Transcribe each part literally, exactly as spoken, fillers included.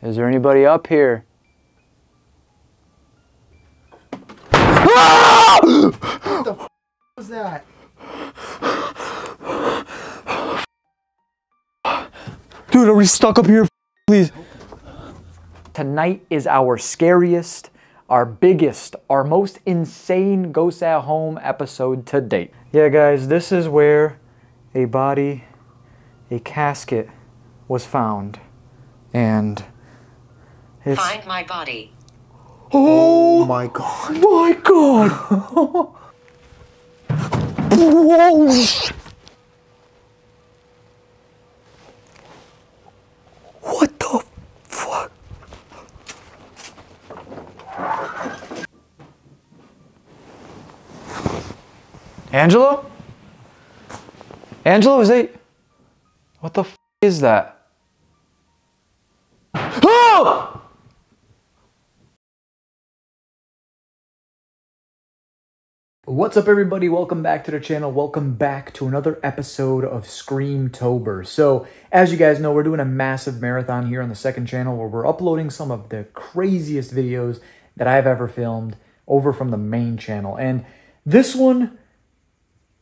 Is there anybody up here? Ah! What the f was that? Dude, are we stuck up here? Please. Tonight is our scariest, our biggest, our most insane Ghosts at Home episode to date. Yeah, guys, this is where a body, a casket, was found. And it's... Find my body. Oh, oh my God. My God. Whoa. What the fuck? Angela? Angela, is it? What the f is that? Oh! What's up, everybody? Welcome back to the channel. Welcome back to another episode of Screamtober. So, as you guys know, we're doing a massive marathon here on the second channel where we're uploading some of the craziest videos that I've ever filmed over from the main channel. And this one,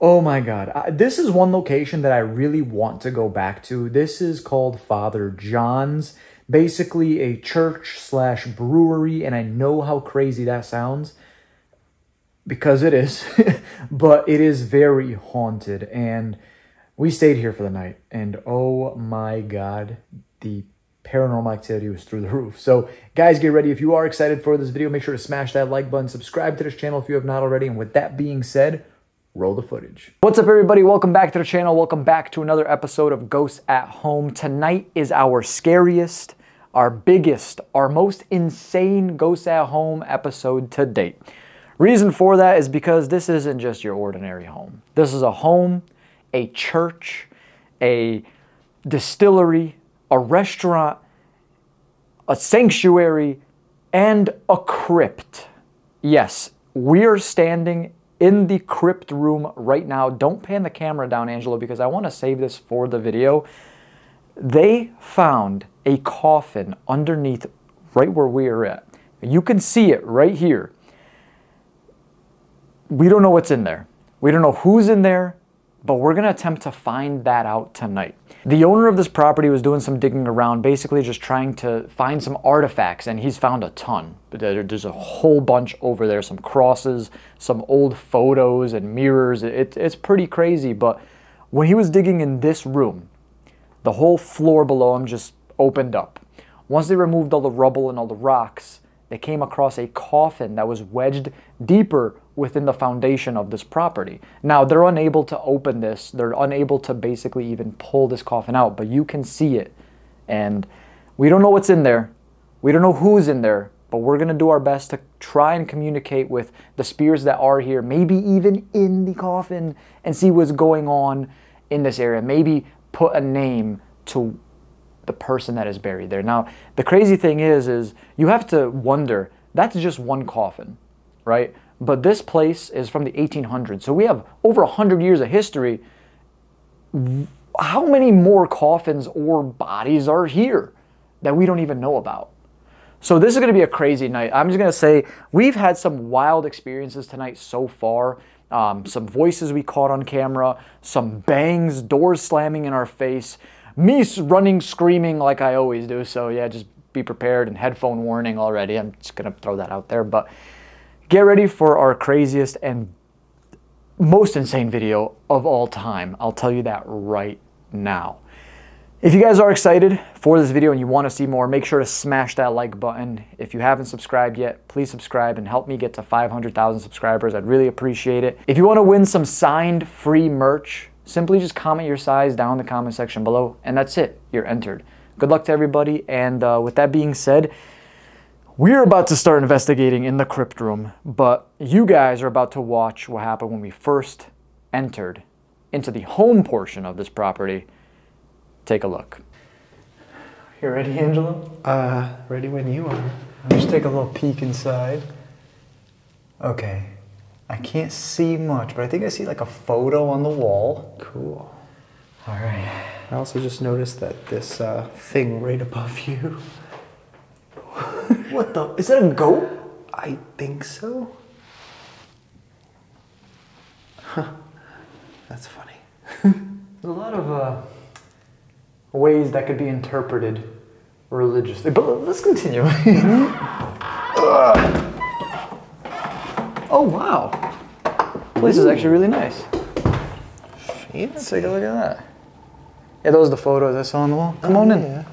oh my God, I, this is one location that I really want to go back to. This is called Father John's. Basically a church slash brewery, and I know how crazy that sounds because it is, but it is very haunted, and we stayed here for the night, and oh my God, the paranormal activity was through the roof. So guys, get ready. If you are excited for this video, make sure to smash that like button, subscribe to this channel if you have not already, and with that being said, roll the footage. What's up, everybody? Welcome back to the channel. Welcome back to another episode of Ghosts at Home. Tonight is our scariest, our biggest, our most insane Ghosts at Home episode to date. Reason for that is because this isn't just your ordinary home. This is a home, a church, a distillery, a restaurant, a sanctuary, and a crypt. Yes, we are standing in the crypt room right now. Don't pan the camera down, Angelo, because I want to save this for the video. They found a coffin underneath right where we are at. You can see it right here. We don't know what's in there. We don't know who's in there, but we're going to attempt to find that out tonight. The owner of this property was doing some digging around, basically just trying to find some artifacts, and he's found a ton. There's a whole bunch over there, some crosses, some old photos and mirrors. It, it's pretty crazy, but when he was digging in this room, the whole floor below him just opened up. Once they removed all the rubble and all the rocks, they came across a coffin that was wedged deeper within the foundation of this property. Now, they're unable to open this. They're unable to basically even pull this coffin out, but you can see it. And we don't know what's in there. We don't know who's in there, but we're gonna do our best to try and communicate with the spirits that are here, maybe even in the coffin, and see what's going on in this area. Maybe put a name to the person that is buried there. Now, the crazy thing is, is you have to wonder, that's just one coffin, right? But this place is from the eighteen hundreds, so we have over one hundred years of history. How many more coffins or bodies are here that we don't even know about? So this is going to be a crazy night. I'm just going to say we've had some wild experiences tonight so far. Um, some voices we caught on camera, some bangs, doors slamming in our face, me running, screaming like I always do. So yeah, just be prepared, and headphone warning already. I'm just going to throw that out there, but... get ready for our craziest and most insane video of all time. I'll tell you that right now. If you guys are excited for this video and you want to see more, make sure to smash that like button. If you haven't subscribed yet, please subscribe and help me get to five hundred thousand subscribers. I'd really appreciate it. If you want to win some signed free merch, simply just comment your size down in the comment section below, and that's it. You're entered. Good luck to everybody, and uh, with that being said, we're about to start investigating in the crypt room, but you guys are about to watch what happened when we first entered into the home portion of this property. Take a look. You ready, Angelo? Uh, ready when you are. I'll just take a little peek inside. Okay. I can't see much, but I think I see like a photo on the wall. Cool. All right. I also just noticed that this uh, thing right above you What the? Is that a goat? I think so. Huh. That's funny. There's a lot of uh, ways that could be interpreted religiously, but let's continue. Oh wow, this place is actually really nice. Fancy. Let's take a look at that. Yeah, those are the photos I saw on the wall. Come oh, on in. Yeah.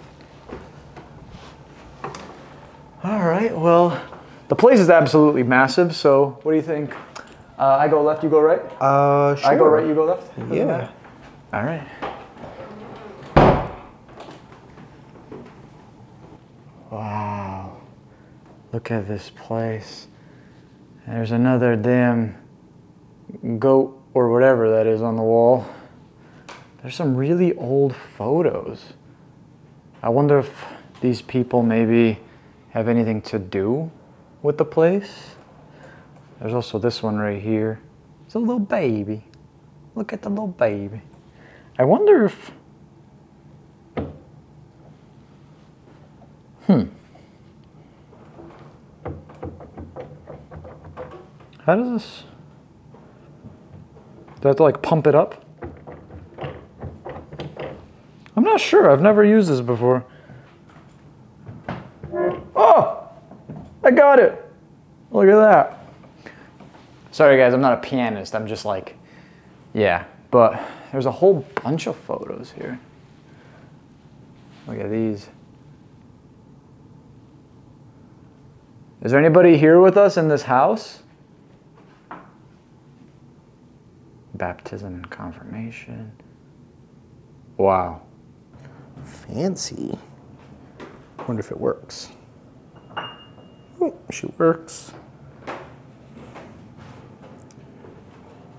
All right, well, the place is absolutely massive, so what do you think? Uh, I go left, you go right? Uh, sure. I go right, you go left? Doesn't yeah. matter. All right. Wow. Look at this place. There's another damn goat or whatever that is on the wall. There's some really old photos. I wonder if these people maybe have anything to do with the place. There's also this one right here. It's a little baby. Look at the little baby. I wonder if... Hmm. How does this... Do I have to like pump it up? I'm not sure. I've never used this before. Oh! I got it! Look at that. Sorry guys, I'm not a pianist, I'm just like, yeah. But there's a whole bunch of photos here. Look at these. Is there anybody here with us in this house? Baptism and confirmation. Wow. Fancy. I wonder if it works. Oh, she works.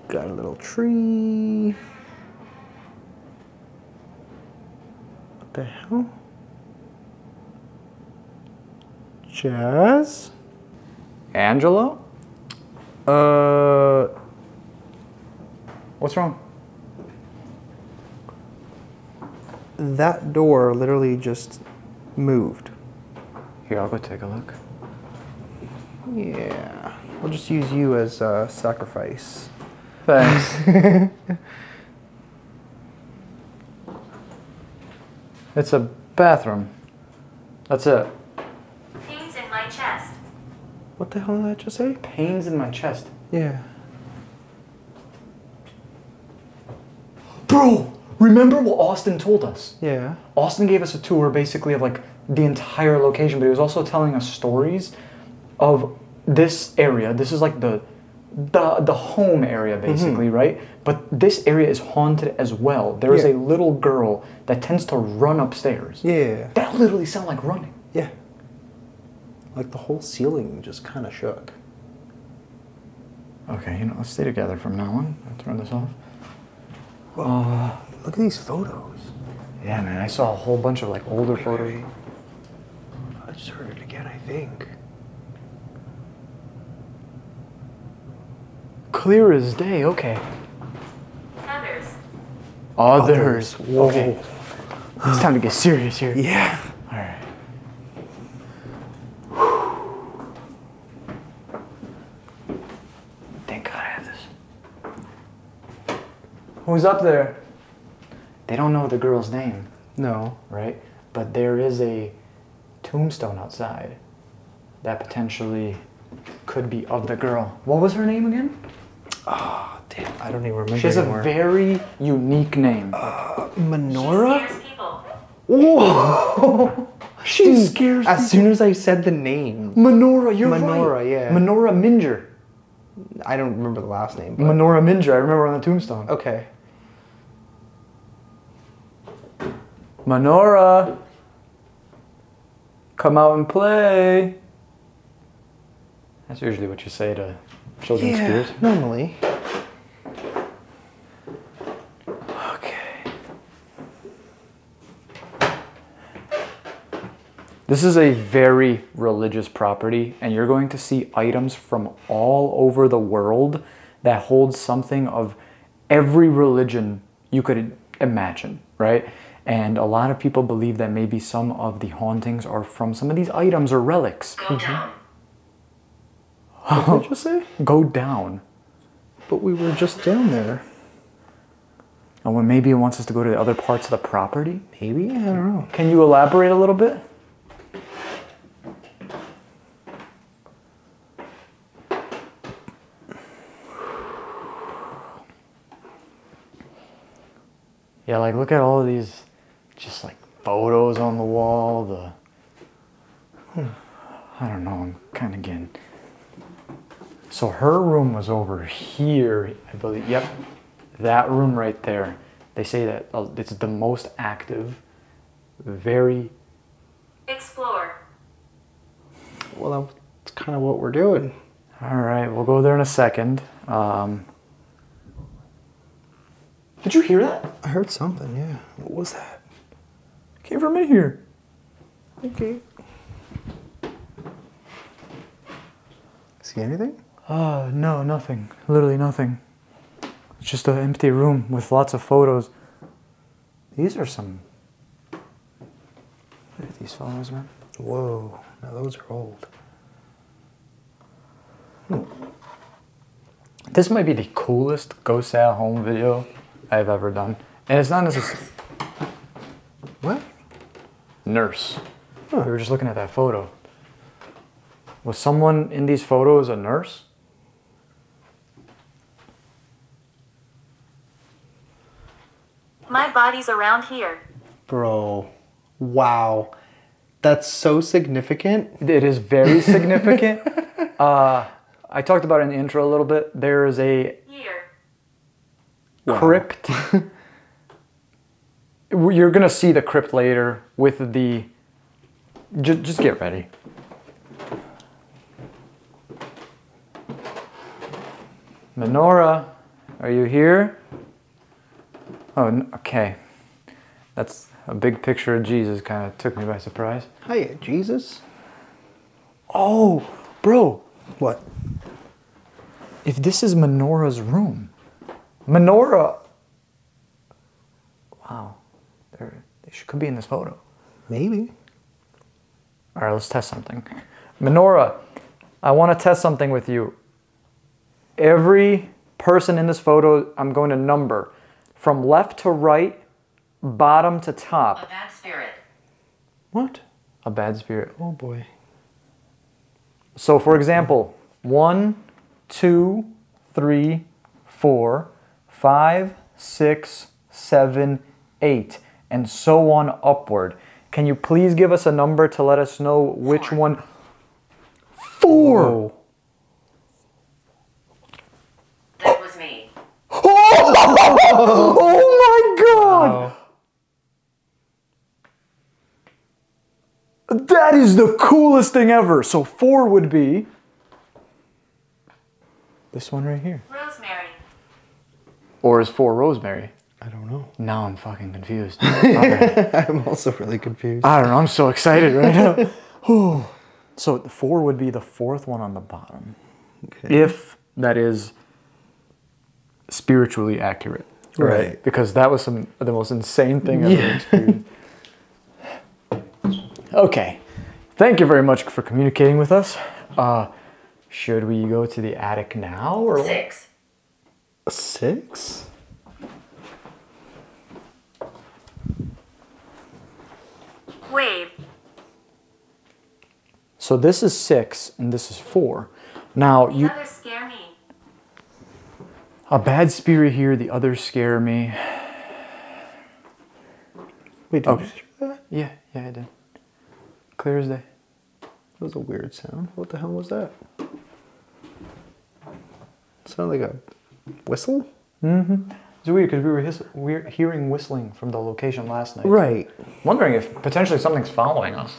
Got a little tree. What the hell? Jazz? Angelo? Uh. What's wrong? That door literally just moved. Here, I'll go take a look. Yeah. We'll just use you as a sacrifice. Thanks. It's a bathroom. That's it. Pains in my chest. What the hell did I just say? Pains in my chest. Yeah. Bro, remember what Austin told us? Yeah. Austin gave us a tour basically of like the entire location, but he was also telling us stories of this area. This is like the The, the home area, basically, mm-hmm. right? But this area is haunted as well. There yeah. is a little girl that tends to run upstairs. Yeah. That literally sounds like running. Yeah. Like the whole ceiling just kind of shook. Okay, you know, let's stay together from now on. I'll turn this off. Well, uh, look at these photos. Yeah, man, I saw a whole bunch of, like, older wait, photos. Wait. I just heard it again, I think. Clear as day, okay. Others. Others. Whoa. Okay. It's time to get serious here. Yeah. All right. Thank God I have this. Who's up there? They don't know the girl's name. No. Right? But there is a tombstone outside that potentially could be of the girl. What was her name again? Oh, damn, I don't even remember. She has anymore. a very unique name. Uh, Menorah? She scares people. Whoa! She Dude, scares As people. soon as I said the name. Menorah, you're Menorah, right. Menorah, yeah. Menorah Minger. I don't remember the last name. But... Menorah Minger, I remember on the tombstone. Okay. Menorah! Come out and play! That's usually what you say to children's yeah, spirits. Normally. Okay. This is a very religious property, and you're going to see items from all over the world that hold something of every religion you could imagine, right? And a lot of people believe that maybe some of the hauntings are from some of these items or relics. Go down. What did you say? Go down. But we were just down there. And when maybe it wants us to go to the other parts of the property? Maybe? I don't know. Can you elaborate a little bit? Yeah, like look at all of these just like photos on the wall, the... I don't know, I'm kind of getting... So her room was over here, I believe. Yep, that room right there. They say that it's the most active, very... Explore. Well, that's kind of what we're doing. All right, we'll go there in a second. Um... Did you hear that? I heard something, yeah. What was that? It came from in here. Okay. See anything? Uh, no, nothing. Literally nothing. It's just an empty room with lots of photos. These are some... Look at these photos, man. Whoa. Now those are old. Hmm. This might be the coolest Ghosts at Home video I've ever done. And it's not necessarily... What? Nurse. Huh. We were just looking at that photo. Was someone in these photos a nurse? My body's around here. Bro. Wow. That's so significant. It is very significant. uh, I talked about it in the intro a little bit. There is a... Here. Wow. Crypt. You're gonna see the crypt later with the... J just get ready. Menorah, are you here? Oh, okay. That's a big picture of Jesus. Kind of took me by surprise. Hiya, Jesus. Oh, bro. What? If this is Menorah's room... Menorah. Wow, They're, they should, could be in this photo. Maybe. All right, let's test something. Menorah, I want to test something with you. Every person in this photo, I'm going to number from left to right, bottom to top. A bad spirit. What? A bad spirit. Oh boy. So, for example, one, two, three, four. Five, six, seven, eight, and so on upward. Can you please give us a number to let us know which Four. one? Four! Oh. That was me. Oh, oh my God! Oh. That is the coolest thing ever. So four would be this one right here. Rosemary. Or is four rosemary? I don't know. Now I'm fucking confused. Right. I'm also really confused. I don't know. I'm so excited right now. So four would be the fourth one on the bottom. Okay. If that is spiritually accurate. Right. right. Because that was some the most insane thing I've yeah. ever experienced. Okay. Thank you very much for communicating with us. Uh, should we go to the attic now? Or Six. A six? Wave. So this is six and this is four. Now you... The others scare me. A bad spirit here, the others scare me. Wait, did oh. you hear that? Yeah, yeah I did. Clear as day. That was a weird sound. What the hell was that? It sounded like a... Whistle? Mm-hmm. It's weird because we were, hiss we were hearing whistling from the location last night. Right. Wondering if potentially something's following us.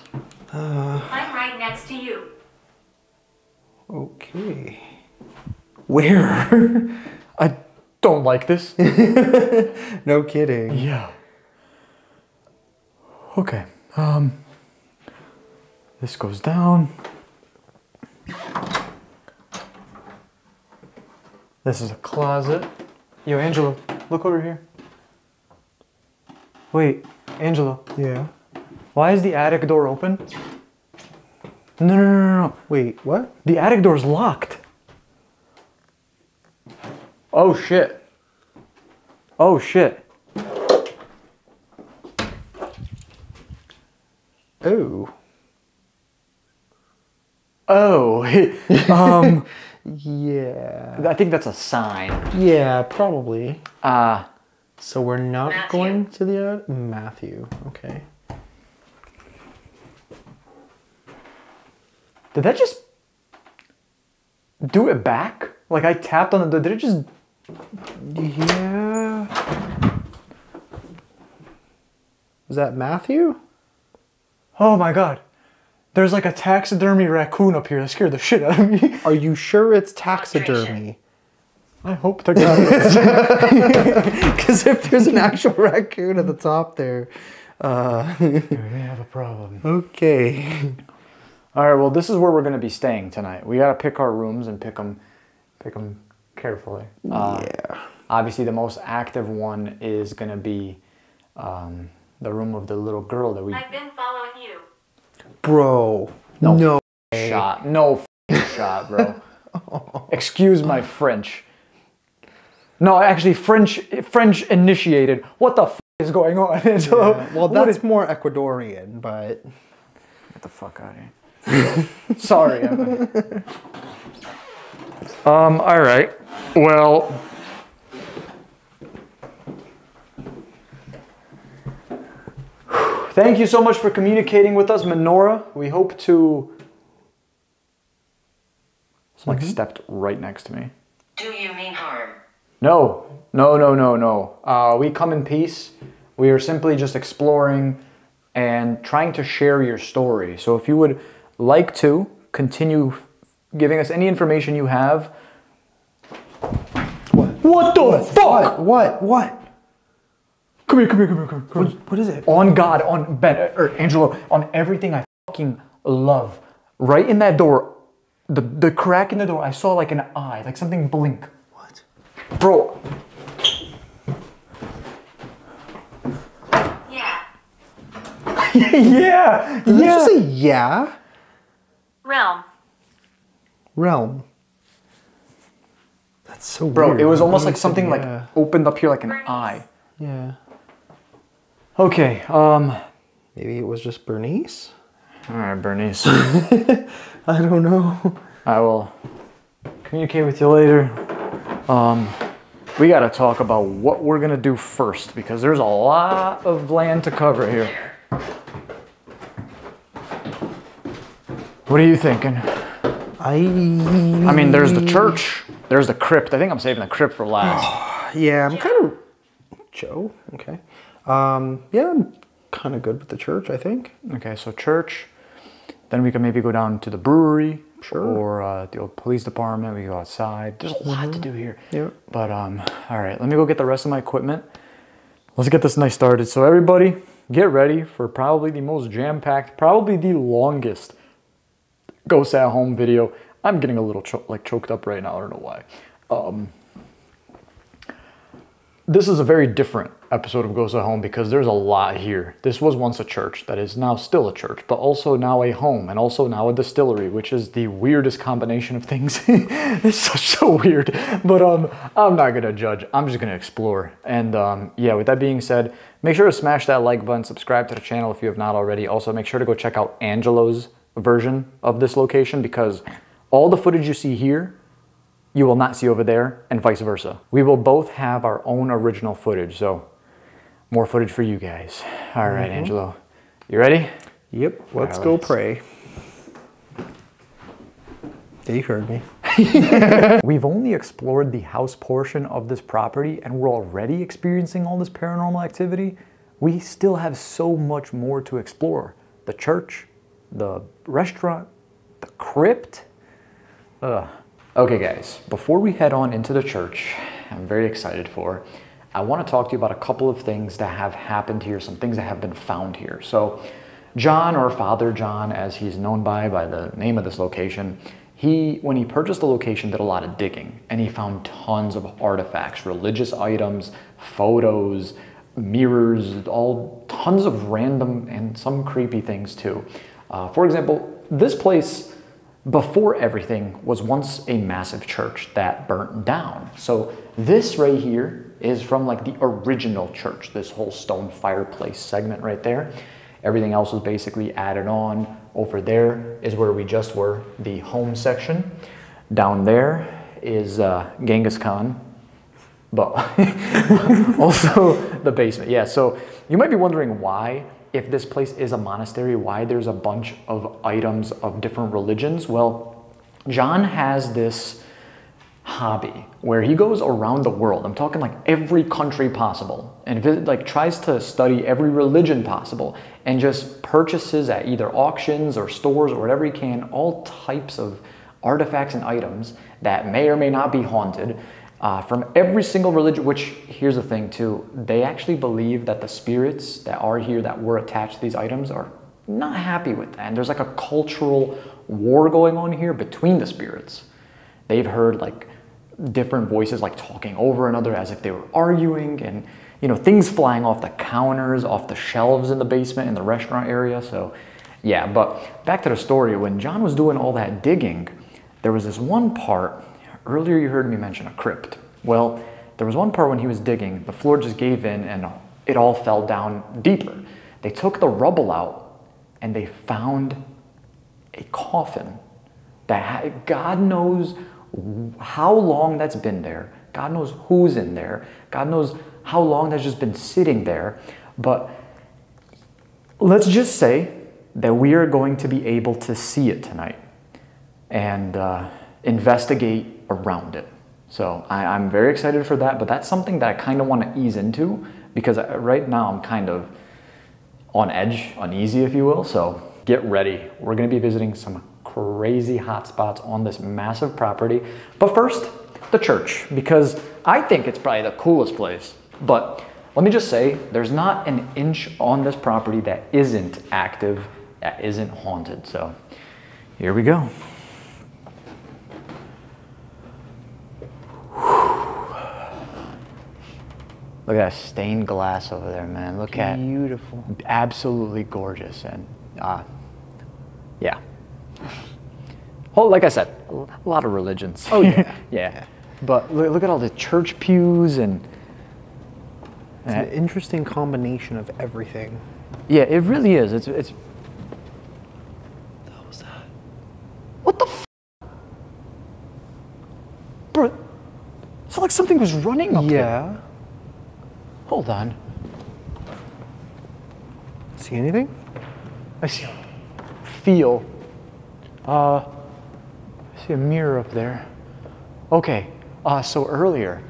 Uh, I'm right next to you. Okay. Where? I don't like this. No kidding. Yeah. Okay. Um. This goes down. This is a closet. Yo, Angelo, look over here. Wait, Angela. Yeah? Why is the attic door open? No, no, no, no, no. Wait, what? The attic door's locked. Oh, shit. Oh, shit. Oh. Oh. um. Yeah. I think that's a sign. Yeah, probably. Ah. Uh, so we're not Matthew. going to the uh, Matthew. Okay. Did that just do it back? Like I tapped on the door. Did it just? Yeah. Was that Matthew? Oh my god. There's like a taxidermy raccoon up here that scared the shit out of me. Are you sure it's taxidermy? I hope they're not. Because if there's an actual raccoon at the top there, uh... we have a problem. Okay. All right. Well, this is where we're going to be staying tonight. We got to pick our rooms and pick them, pick them carefully. Uh, yeah. Obviously, the most active one is going to be um, the room of the little girl that we. I've been following you. Bro, no, no shot, no shot, bro. Oh. Excuse my French. No, actually, French, French initiated. What the f is going on? So, yeah. Well, that's more Ecuadorian, but get the fuck out of here. Sorry. Evan. um. All right. Well. Thank you so much for communicating with us, Menorah. We hope to... Someone mm-hmm. stepped right next to me. Do you mean harm? No, no, no, no, no. Uh, we come in peace. We are simply just exploring and trying to share your story. So if you would like to continue giving us any information you have... What? What the what? fuck? What? What? What? Come here, come here, come here, come here. What, what is it? On God, on Ben, or Angelo, on everything I fucking love. Right in that door, the, the crack in the door, I saw like an eye, like something blink. What? Bro. Yeah. yeah. Did yeah. you just say yeah? Realm. Realm. That's so weird. Bro, it was almost like something like yeah. opened up here like an Bernice. eye. Yeah. Okay, um... maybe it was just Bernice? Alright, Bernice. I don't know. I will communicate with you later. Um, we gotta talk about what we're gonna do first, because there's a lot of land to cover here. What are you thinking? I... I mean, there's the church. There's the crypt. I think I'm saving the crypt for last. Yeah, I'm kind of... Joe? Okay. Um, yeah, I'm kind of good with the church, I think. Okay, so church. Then we can maybe go down to the brewery. Sure. Or uh, the old police department. We go outside. There's a lot mm-hmm. to do here. Yep. But, um, all right, let me go get the rest of my equipment. Let's get this night started. So everybody, get ready for probably the most jam-packed, probably the longest Ghosts at Home video. I'm getting a little cho like choked up right now. I don't know why. Um... This is a very different episode of Ghosts at Home because there's a lot here. This was once a church that is now still a church, but also now a home and also now a distillery, which is the weirdest combination of things. It's so, so weird, but um, I'm not gonna judge. I'm just gonna explore. And um, yeah, with that being said, make sure to smash that like button, subscribe to the channel if you have not already. Also, make sure to go check out Angelo's version of this location because all the footage you see here you will not see over there, and vice versa. We will both have our own original footage, so more footage for you guys. All right, mm-hmm. Angelo, you ready? Yep, let's right, go let's... pray. They heard me. We've only explored the house portion of this property, and we're already experiencing all this paranormal activity. We still have so much more to explore. The church, the restaurant, the crypt. Ugh. Okay guys, before we head on into the church, I'm very excited for, I want to talk to you about a couple of things that have happened here, some things that have been found here. So John, or Father John, as he's known by, by the name of this location, he, when he purchased the location, did a lot of digging and he found tons of artifacts, religious items, photos, mirrors, all tons of random and some creepy things too. Uh, for example, this place before everything was once a massive church that burnt down. So this right here is from like the original church, this whole stone fireplace segment right there. Everything else was basically added on. Over there is where we just were, the home section. Down there is uh, Genghis Khan, but also the basement. Yeah, so you might be wondering why, if this place is a monastery, why there's a bunch of items of different religions. Well, John has this hobby where he goes around the world. I'm talking like every country possible, and visit, like tries to study every religion possible, and just purchases at either auctions or stores or whatever he can, all types of artifacts and items that may or may not be haunted. Uh, from every single religion, which here's the thing too, they actually believe that the spirits that are here that were attached to these items are not happy with that. And there's like a cultural war going on here between the spirits. They've heard like different voices like talking over another as if they were arguing, and you know, things flying off the counters, off the shelves in the basement, in the restaurant area. So yeah, but back to the story, when John was doing all that digging, there was this one part. Earlier you heard me mention a crypt. Well, there was one part when he was digging, the floor just gave in and it all fell down deeper. They took the rubble out and they found a coffin that had, God knows how long that's been there. God knows who's in there. God knows how long that's just been sitting there. But let's just say that we are going to be able to see it tonight and uh, investigate around it. So I, I'm very excited for that, but that's something that I kind of want to ease into, because I, right now I'm kind of on edge, uneasy, if you will. So get ready. We're going to be visiting some crazy hot spots on this massive property. But first, the church, because I think it's probably the coolest place. But let me just say, there's not an inch on this property that isn't active, that isn't haunted. So here we go. Look at that stained glass over there, man. Look at it. Beautiful. Absolutely gorgeous. And uh, yeah. Well, like I said, a lot of religions. Oh, yeah. Yeah. But look, look at all the church pews and... It's uh, an interesting combination of everything. Yeah, it really is. It's... it's What was that? What the f***? Bro, it felt like something was running up yeah. there. Yeah. Hold on. See anything? I see. Feel. Uh, I see a mirror up there. Okay. Uh, so earlier,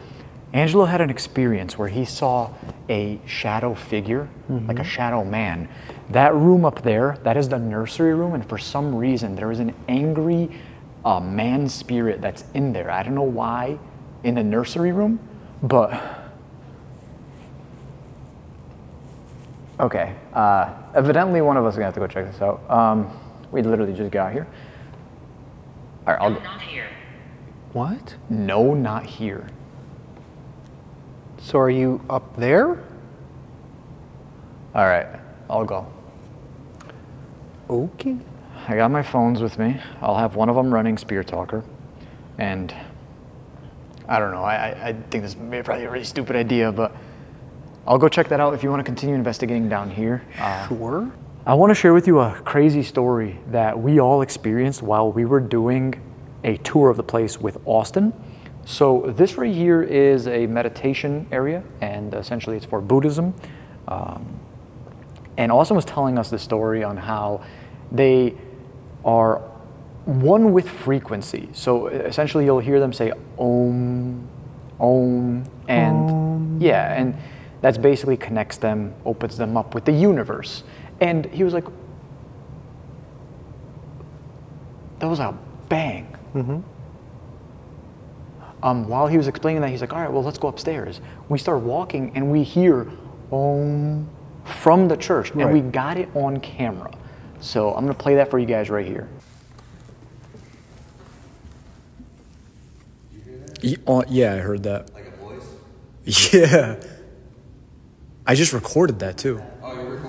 Angelo had an experience where he saw a shadow figure, mm-hmm. like a shadow man. That room up there, that is the nursery room, and for some reason there is an angry uh, man spirit that's in there. I don't know why in the nursery room, but... Okay, uh, evidently one of us is going to have to go check this out. Um, we literally just got here. All right, I'll go. No, not here. What? No, not here. So are you up there? All right, I'll go. Okay. I got my phones with me. I'll have one of them running Spirit Talker. And I don't know, I, I think this may probably be a really stupid idea, but I'll go check that out if you want to continue investigating down here. Uh, sure. I want to share with you a crazy story that we all experienced while we were doing a tour of the place with Austin. So this right here is a meditation area, and essentially it's for Buddhism. Um, and Austin was telling us the story on how they are one with frequency. So essentially you'll hear them say Om, Om, and Om. yeah, and. That's basically connects them, opens them up with the universe. And he was like, that was a bang. Mm-hmm. um, while he was explaining that, he's like, all right, well, let's go upstairs. We start walking and we hear Om from the church, and right. we got it on camera. So I'm gonna play that for you guys right here. You hear that? Yeah, I heard that. Like a voice? Yeah. I just recorded that too.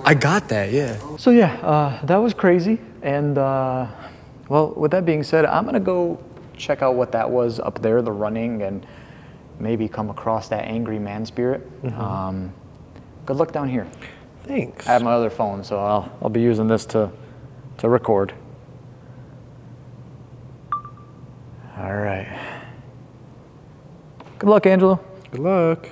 I got that, yeah. So yeah, uh, that was crazy. And uh, well, with that being said, I'm gonna go check out what that was up there, the running, and maybe come across that angry man spirit. Mm-hmm. Um, good luck down here. Thanks. I have my other phone, so I'll, I'll be using this to, to record. All right. Good luck, Angelo. Good luck.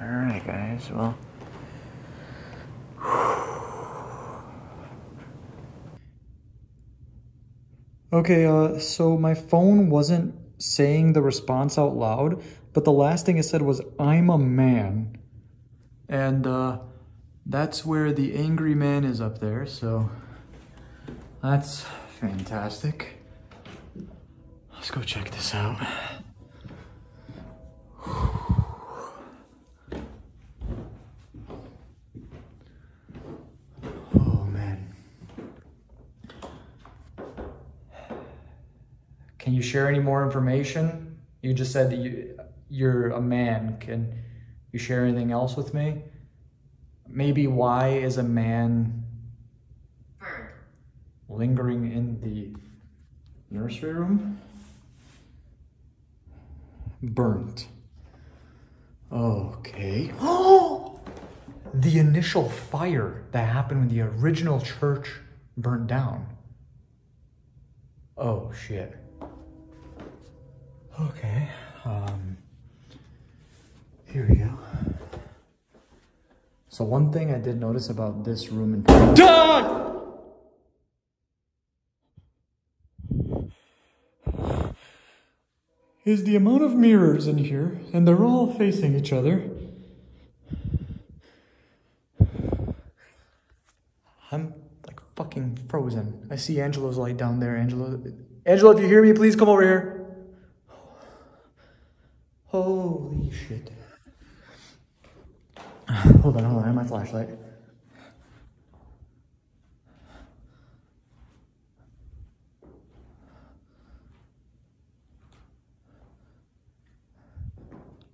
All right, guys, well. Okay, uh, so my phone wasn't saying the response out loud, but the last thing it said was, I'm a man. And uh, that's where the angry man is up there, so that's fantastic. Let's go check this out. Can you share any more information? You just said that you, you're a man. Can you share anything else with me? Maybe why is a man bird lingering in the nursery room? Burnt. Okay. Oh! The initial fire that happened when the original church burnt down. Oh, shit. Okay, um, here we go. So one thing I did notice about this room in particular. Is the amount of mirrors in here, and they're all facing each other. I'm like fucking frozen. I see Angelo's light down there. Angelo, Angelo, if you hear me, please come over here. Holy shit. Hold on, hold on, I have my flashlight.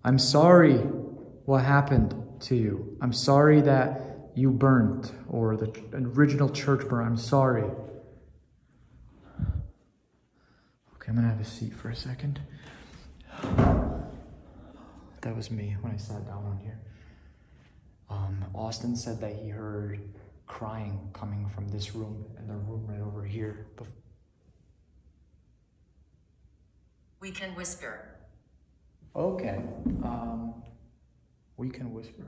I'm sorry what happened to you. I'm sorry that you burned, or the original church burned. I'm sorry. Okay, I'm gonna have a seat for a second. That was me when I sat down on here. Um, Austin said that he heard crying coming from this room and the room right over here. We can whisper. Okay. Um, we can whisper.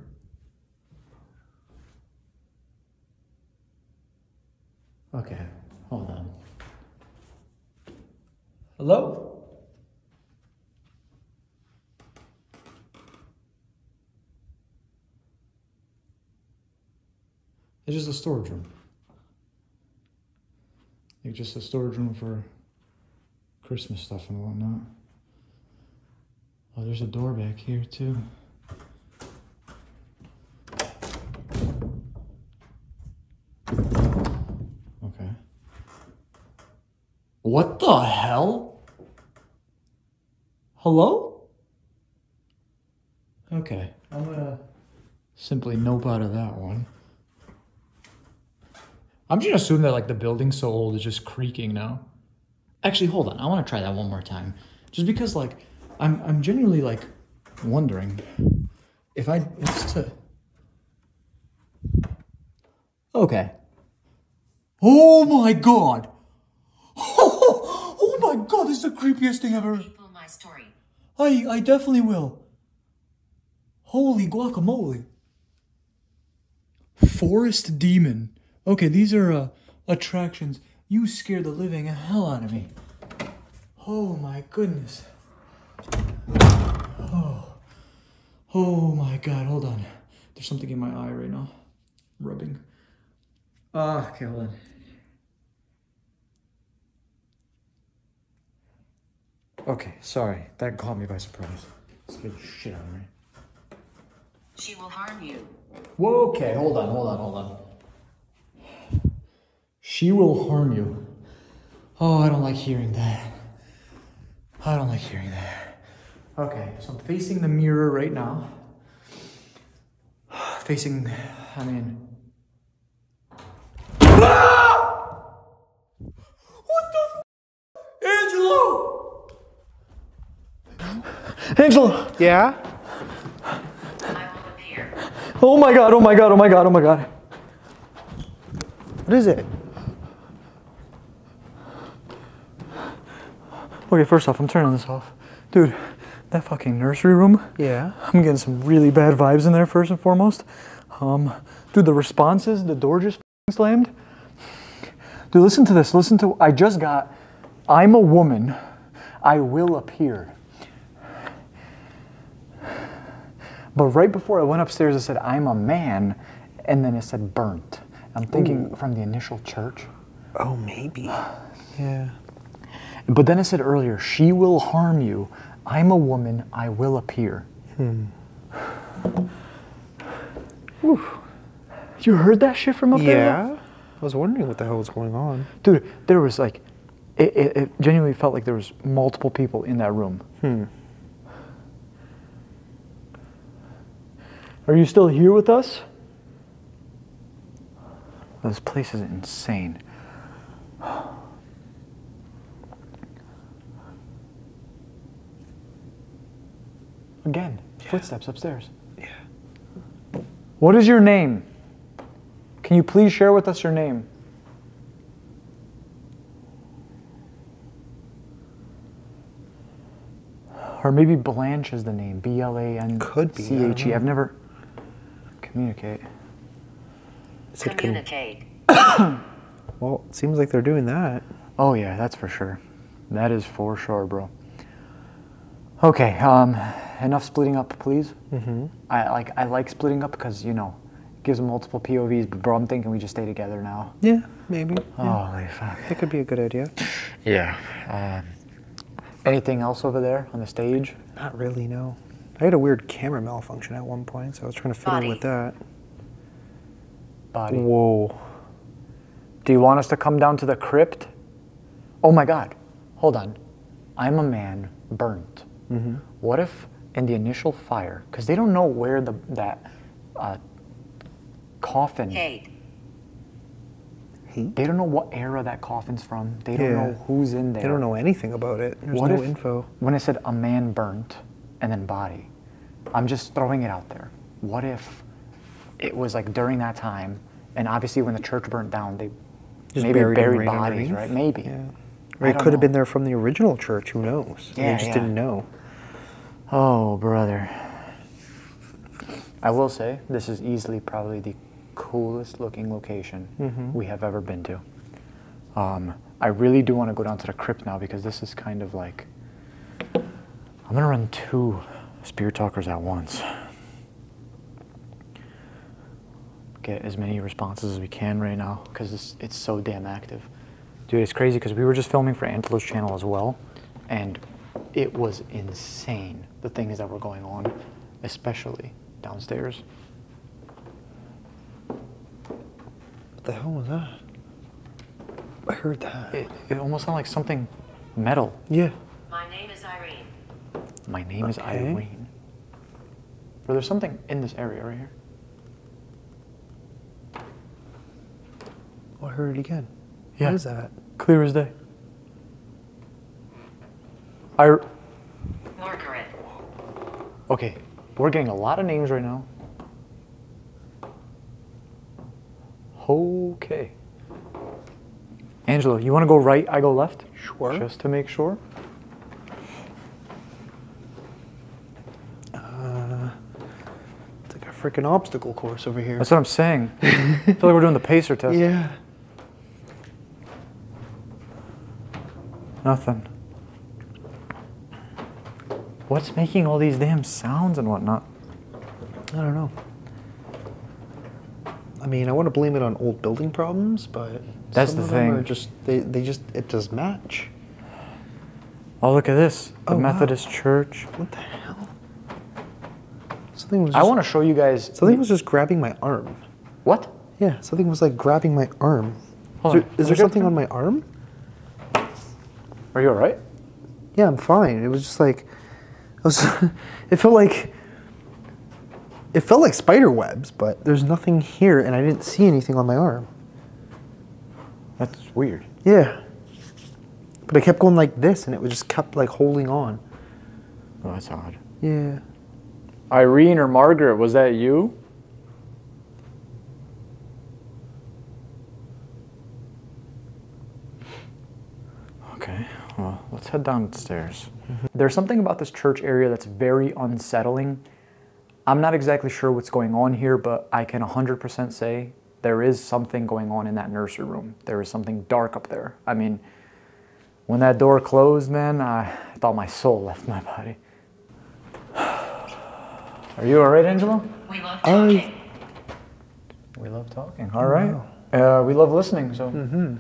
Okay, hold on. Hello? It's just a storage room. It's just a storage room for Christmas stuff and whatnot. Oh, there's a door back here too. Okay. What the hell? Hello? Okay, I'm gonna simply nope out of that one. I'm just assuming that like the building's so old it's just creaking now. Actually, hold on. I want to try that one more time, just because like I'm I'm genuinely like wondering if I it's to. Okay. Oh my god! Oh, oh my god! This is the creepiest thing ever. People, my story. I I definitely will. Holy guacamole! Forest demon. Okay, these are uh, attractions. You scared the living hell out of me. Oh my goodness. Oh. Oh my god, hold on. There's something in my eye right now. Rubbing. Ah, uh, okay, hold on. Okay, sorry. That caught me by surprise. Scared the shit out of me. She will harm you. Whoa, okay, hold on, hold on, hold on. She will harm you. Oh, I don't like hearing that. I don't like hearing that. Okay, so I'm facing the mirror right now. Facing, I mean. Ah! What the f? Angelo! Angelo! Yeah? I will appear. Oh my god, oh my god, oh my god, oh my god. What is it? Okay, first off, I'm turning this off. Dude, that fucking nursery room. Yeah. I'm getting some really bad vibes in there, first and foremost. Um, dude, the responses, the door just slammed. Dude, listen to this. Listen to, I just got, I'm a woman, I will appear. But right before I went upstairs, it said, I'm a man, and then it said burnt. I'm thinking Ooh. From the initial church. Oh, maybe. Yeah. But then I said earlier, she will harm you. I'm a woman, I will appear. Hmm. You heard that shit from up yeah. there? Yeah. I was wondering what the hell was going on. Dude, there was like, it, it, it genuinely felt like there was multiple people in that room. Hmm. Are you still here with us? This place is insane. Again, yeah. footsteps upstairs. Yeah. What is your name? Can you please share with us your name? Or maybe Blanche is the name. B L A N C H E. Could be. C H E. I've never... Communicate. It said communicate. Well, it seems like they're doing that. Oh yeah, that's for sure. That is for sure, bro. Okay, um, enough splitting up, please. Mm-hmm. I like I like splitting up because, you know, it gives them multiple P O Vs, but bro, I'm thinking we just stay together now. Yeah, maybe. Yeah. Holy fuck. That could be a good idea. Yeah. Um, anything else over there on the stage? Not really, no. I had a weird camera malfunction at one point, so I was trying to fiddle Body. With that. Body. Whoa. Do you want us to come down to the crypt? Oh my god. Hold on. I'm a man burnt. Mm-hmm. What if in the initial fire, because they don't know where the that uh, coffin... Hey. They don't know what era that coffin's from. They don't yeah. know who's in there. They don't know anything about it. There's what no if, info. When I said a man burnt and then body, I'm just throwing it out there. What if it was like during that time, and obviously when the church burnt down, they just maybe buried, buried right bodies, underneath. Right? Maybe. Yeah. Or it could know. Have been there from the original church. Who knows? Yeah, they just yeah. didn't know. Oh, brother. I will say, this is easily probably the coolest looking location mm-hmm. we have ever been to. Um, I really do want to go down to the crypt now because this is kind of like... I'm going to run two Spirit Talkers at once. Get as many responses as we can right now because it's, it's so damn active. Dude, it's crazy because we were just filming for Antelope's channel as well, and it was insane, the things that were going on, especially downstairs. What the hell was that? I heard that. It, it almost sounded like something metal. Yeah. My name is Irene. My name okay. is Irene. Or there's something in this area right here. Oh, I heard it again. Yeah. What is that? Clear as day. I... Margaret. Okay, we're getting a lot of names right now. Okay. Angelo, you want to go right, I go left? Sure. Just to make sure. Uh, it's like a freaking obstacle course over here. That's what I'm saying. I feel like we're doing the pacer test. Yeah. Nothing. What's making all these damn sounds and whatnot? I don't know. I mean, I want to blame it on old building problems, but that's the thing. Are just they, they just it does match. Oh, look at this! The oh, Methodist wow. Church. What the hell? Something was. Just, I want to show you guys. Something was just grabbing my arm. What? Yeah, something was like grabbing my arm. Hold is there, on. Is there something on my arm? Are you all right? Yeah, I'm fine. It was just like, it, was, it felt like, it felt like spider webs, but there's nothing here, and I didn't see anything on my arm. That's weird. Yeah. But I kept going like this, and it just kept like holding on. Oh, that's odd. Yeah. Irene or Margaret, was that you? Okay, well, let's head downstairs. Mm-hmm. There's something about this church area that's very unsettling. I'm not exactly sure what's going on here, but I can one hundred percent say there is something going on in that nursery room. There is something dark up there. I mean, when that door closed, man, I thought my soul left my body. Are you all right, Angelo? We love talking. I... We love talking. All right. Uh, we love listening, so. Mm-hmm.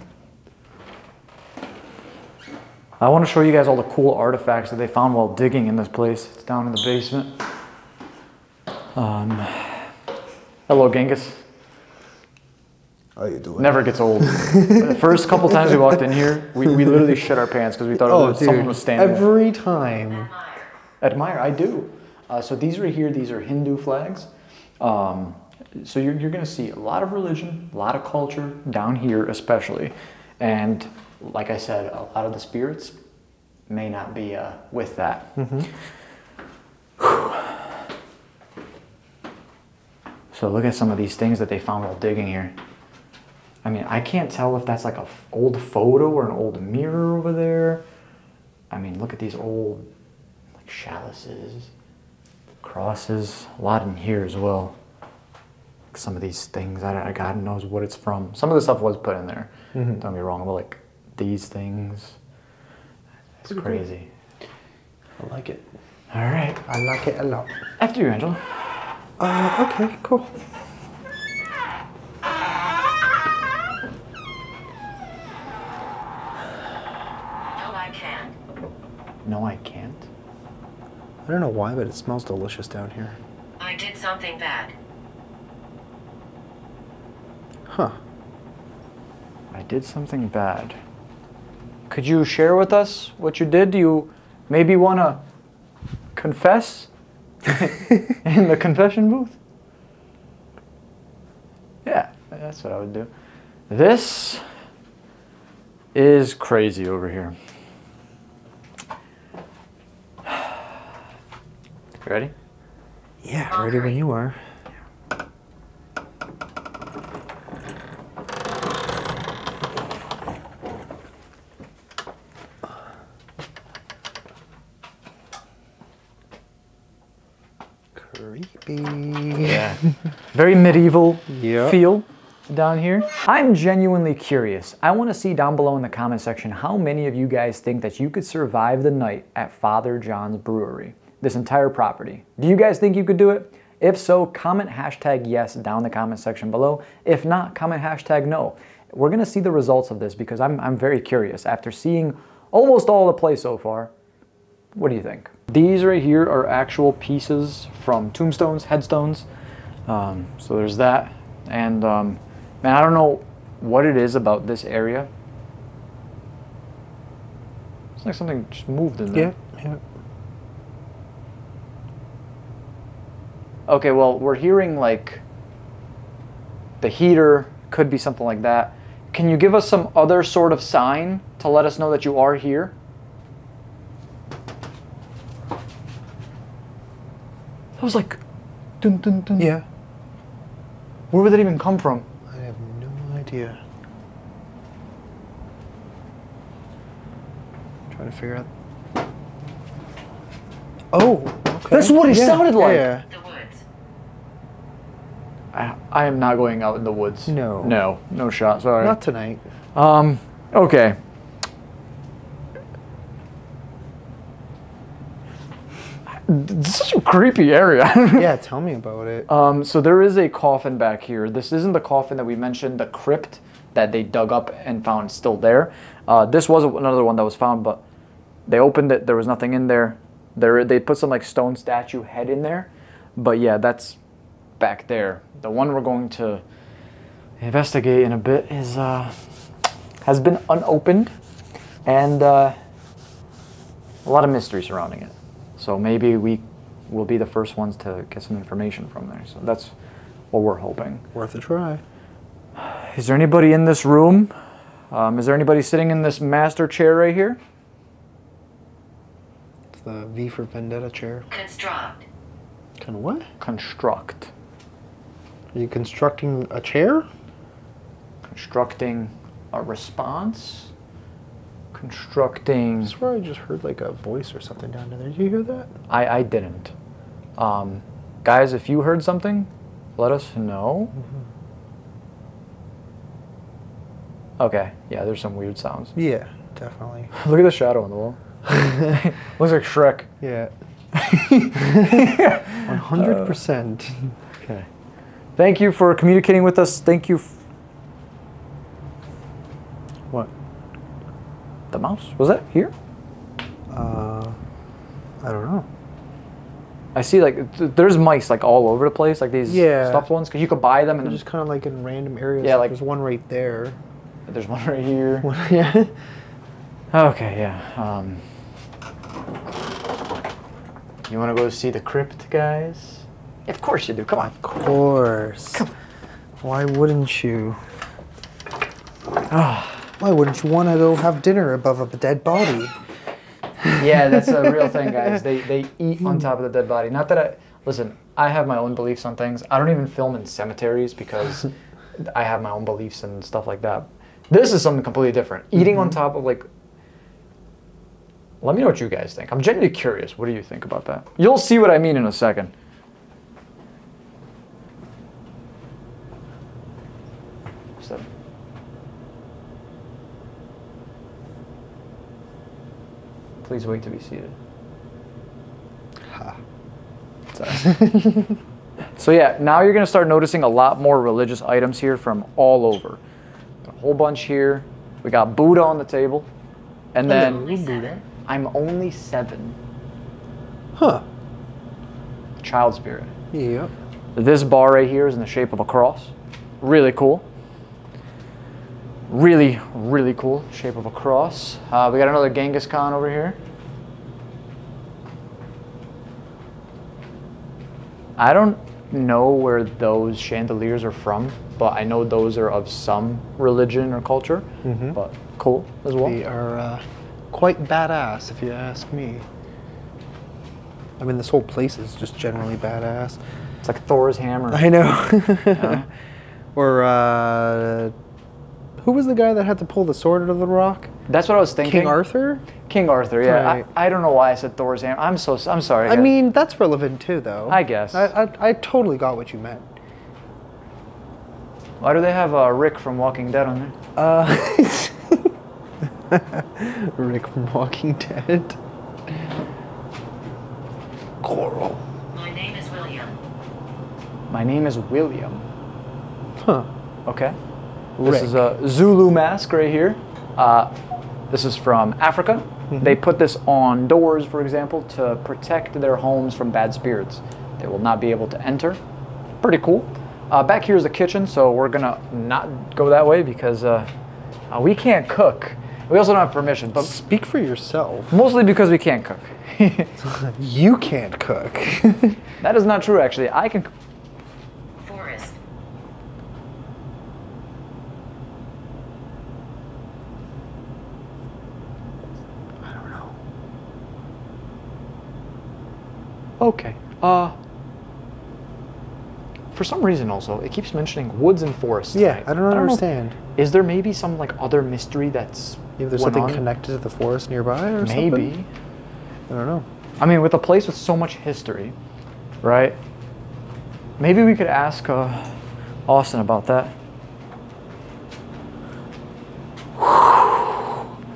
I want to show you guys all the cool artifacts that they found while digging in this place. It's down in the basement. Um, hello, Genghis. How you doing? Never gets old. The first couple times we walked in here, we, we literally shit our pants because we thought oh, was, dude, someone was standing every there. Time. Admire, I do. Uh, so these are here, these are Hindu flags. Um, so you're, you're gonna see a lot of religion, a lot of culture down here especially. And like I said, a lot of the spirits may not be uh, with that. Mm-hmm. So look at some of these things that they found while digging here. I mean, I can't tell if that's like an old photo or an old mirror over there. I mean, look at these old like chalices. Crosses, a lot in here as well. Some of these things, I don't, God knows what it's from. Some of the stuff was put in there. Mm-hmm. Don't be wrong, but like these things, it's pretty crazy. Great. I like it. All right, I like it a lot. After you, Angela. Uh, okay, cool. No, I can't. No, I can't. I don't know why, but it smells delicious down here. I did something bad. Huh. I did something bad. Could you share with us what you did? Do you maybe want to confess in the confession booth? Yeah, that's what I would do. This is crazy over here. Ready? Yeah, okay. Ready when you are. Yeah. Creepy. Yeah. Very medieval yep. feel down here. I'm genuinely curious. I want to see down below in the comment section how many of you guys think that you could survive the night at Father John's Brewery. This entire property. Do you guys think you could do it? If so, comment hashtag yes down in the comment section below. If not, comment hashtag no. We're gonna see the results of this because I'm, I'm very curious. After seeing almost all the play so far, what do you think? These right here are actual pieces from tombstones, headstones. Um, so there's that. And um, man, I don't know what it is about this area. It's like something just moved in there. Yeah, yeah. Okay, well, we're hearing like the heater could be something like that. Can you give us some other sort of sign to let us know that you are here? That was like, dun dun dun. Yeah. Where would that even come from? I have no idea. I'm trying to figure out. Oh, okay. That's what it yeah. sounded like. Yeah. I, I am not going out in the woods. No. No. No shot. Sorry. Not tonight. Um, okay. This is such a creepy area. Yeah, tell me about it. Um, so there is a coffin back here. This isn't the coffin that we mentioned, the crypt that they dug up and found still there. Uh, this was another one that was found, but they opened it. There was nothing in there. There, they put some like stone statue head in there. But yeah, that's... back there. The one we're going to investigate in a bit is uh, has been unopened, and uh, a lot of mystery surrounding it. So maybe we will be the first ones to get some information from there. So that's what we're hoping. Worth a try. Is there anybody in this room? Um, is there anybody sitting in this master chair right here? It's the V for Vendetta chair. Construct. Can what? Construct. Are you constructing a chair? Constructing a response? Constructing... I swear I just heard like a voice or something down there. Did you hear that? I, I didn't. Um, guys, if you heard something, let us know. Mm-hmm. Okay, yeah, there's some weird sounds. Yeah, definitely. Look at the shadow on the wall. Looks like Shrek. Yeah. one hundred percent. Uh, okay. Thank you for communicating with us. Thank you. F what? The mouse? Was that here? Uh, I don't know. I see like th there's mice like all over the place, like these yeah. stuffed ones. Cause you could buy them and they're just kind of like in random areas. Yeah, like, like there's one right there. There's one right here. One, yeah. Okay, yeah. Um, you want to go see the crypt, guys? Of course you do. Come on. Of course. Come on. Why wouldn't you? Oh. Why wouldn't you want to go have dinner above a dead body? Yeah, that's a real thing, guys. They they eat on top of the dead body. Not that I listen. I have my own beliefs on things. I don't even film in cemeteries because I have my own beliefs and stuff like that. This is something completely different. Eating mm-hmm. on top of like. Let me know what you guys think. I'm genuinely curious. What do you think about that? You'll see what I mean in a second. Please wait to be seated. Ha. Sorry. So yeah, now you're gonna start noticing a lot more religious items here from all over. A whole bunch here. We got Buddha on the table. And then only Buddha. I'm only seven. Huh. Child spirit. Yep. This bar right here is in the shape of a cross. Really cool. Really, really cool shape of a cross. Uh, we got another Genghis Khan over here. I don't know where those chandeliers are from, but I know those are of some religion or culture. Mm-hmm. But cool as well. They are uh, quite badass, if you ask me. I mean, this whole place is just generally badass. It's like Thor's hammer. I know. You know? Or. Uh, Who was the guy that had to pull the sword out of the rock? That's what I was thinking. King Arthur? King Arthur, yeah. Right. I, I don't know why I said Thor's hammer. I'm so I'm sorry. I, I mean, that's relevant too, though. I guess. I, I I totally got what you meant. Why do they have uh, Rick from Walking Dead on there? Uh, Rick from Walking Dead. Coral. My name is William. My name is William. Huh. Okay. This Rick. is a Zulu mask right here. Uh, this is from Africa. Mm-hmm. They put this on doors, for example, to protect their homes from bad spirits. They will not be able to enter. Pretty cool. Uh, back here is the kitchen, so we're gonna not go that way because uh, uh, we can't cook. We also don't have permission. But speak for yourself. Mostly because we can't cook. You can't cook. That is not true, actually. I can. Okay. Uh, for some reason, also, it keeps mentioning woods and forests. Yeah, I don't, I don't understand. Know, is there maybe some like other mystery that's yeah, there's something on? Connected to the forest nearby, or maybe. Something? Maybe. I don't know. I mean, with a place with so much history, right? Maybe we could ask uh, Austin about that.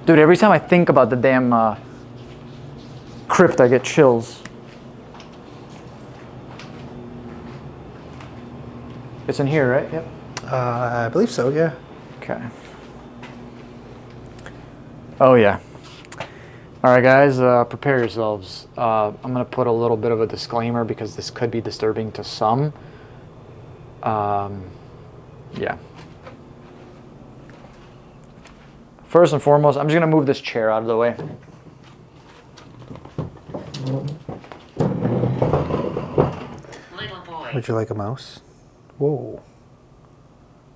Dude, every time I think about the damn uh, crypt, I get chills. It's in here, right? Yep. Uh, I believe so, yeah. Okay. Oh, yeah. All right, guys, uh, prepare yourselves. Uh, I'm going to put a little bit of a disclaimer because this could be disturbing to some. Um, yeah. First and foremost, I'm just going to move this chair out of the way. Little boy. Would you like a mouse? Whoa.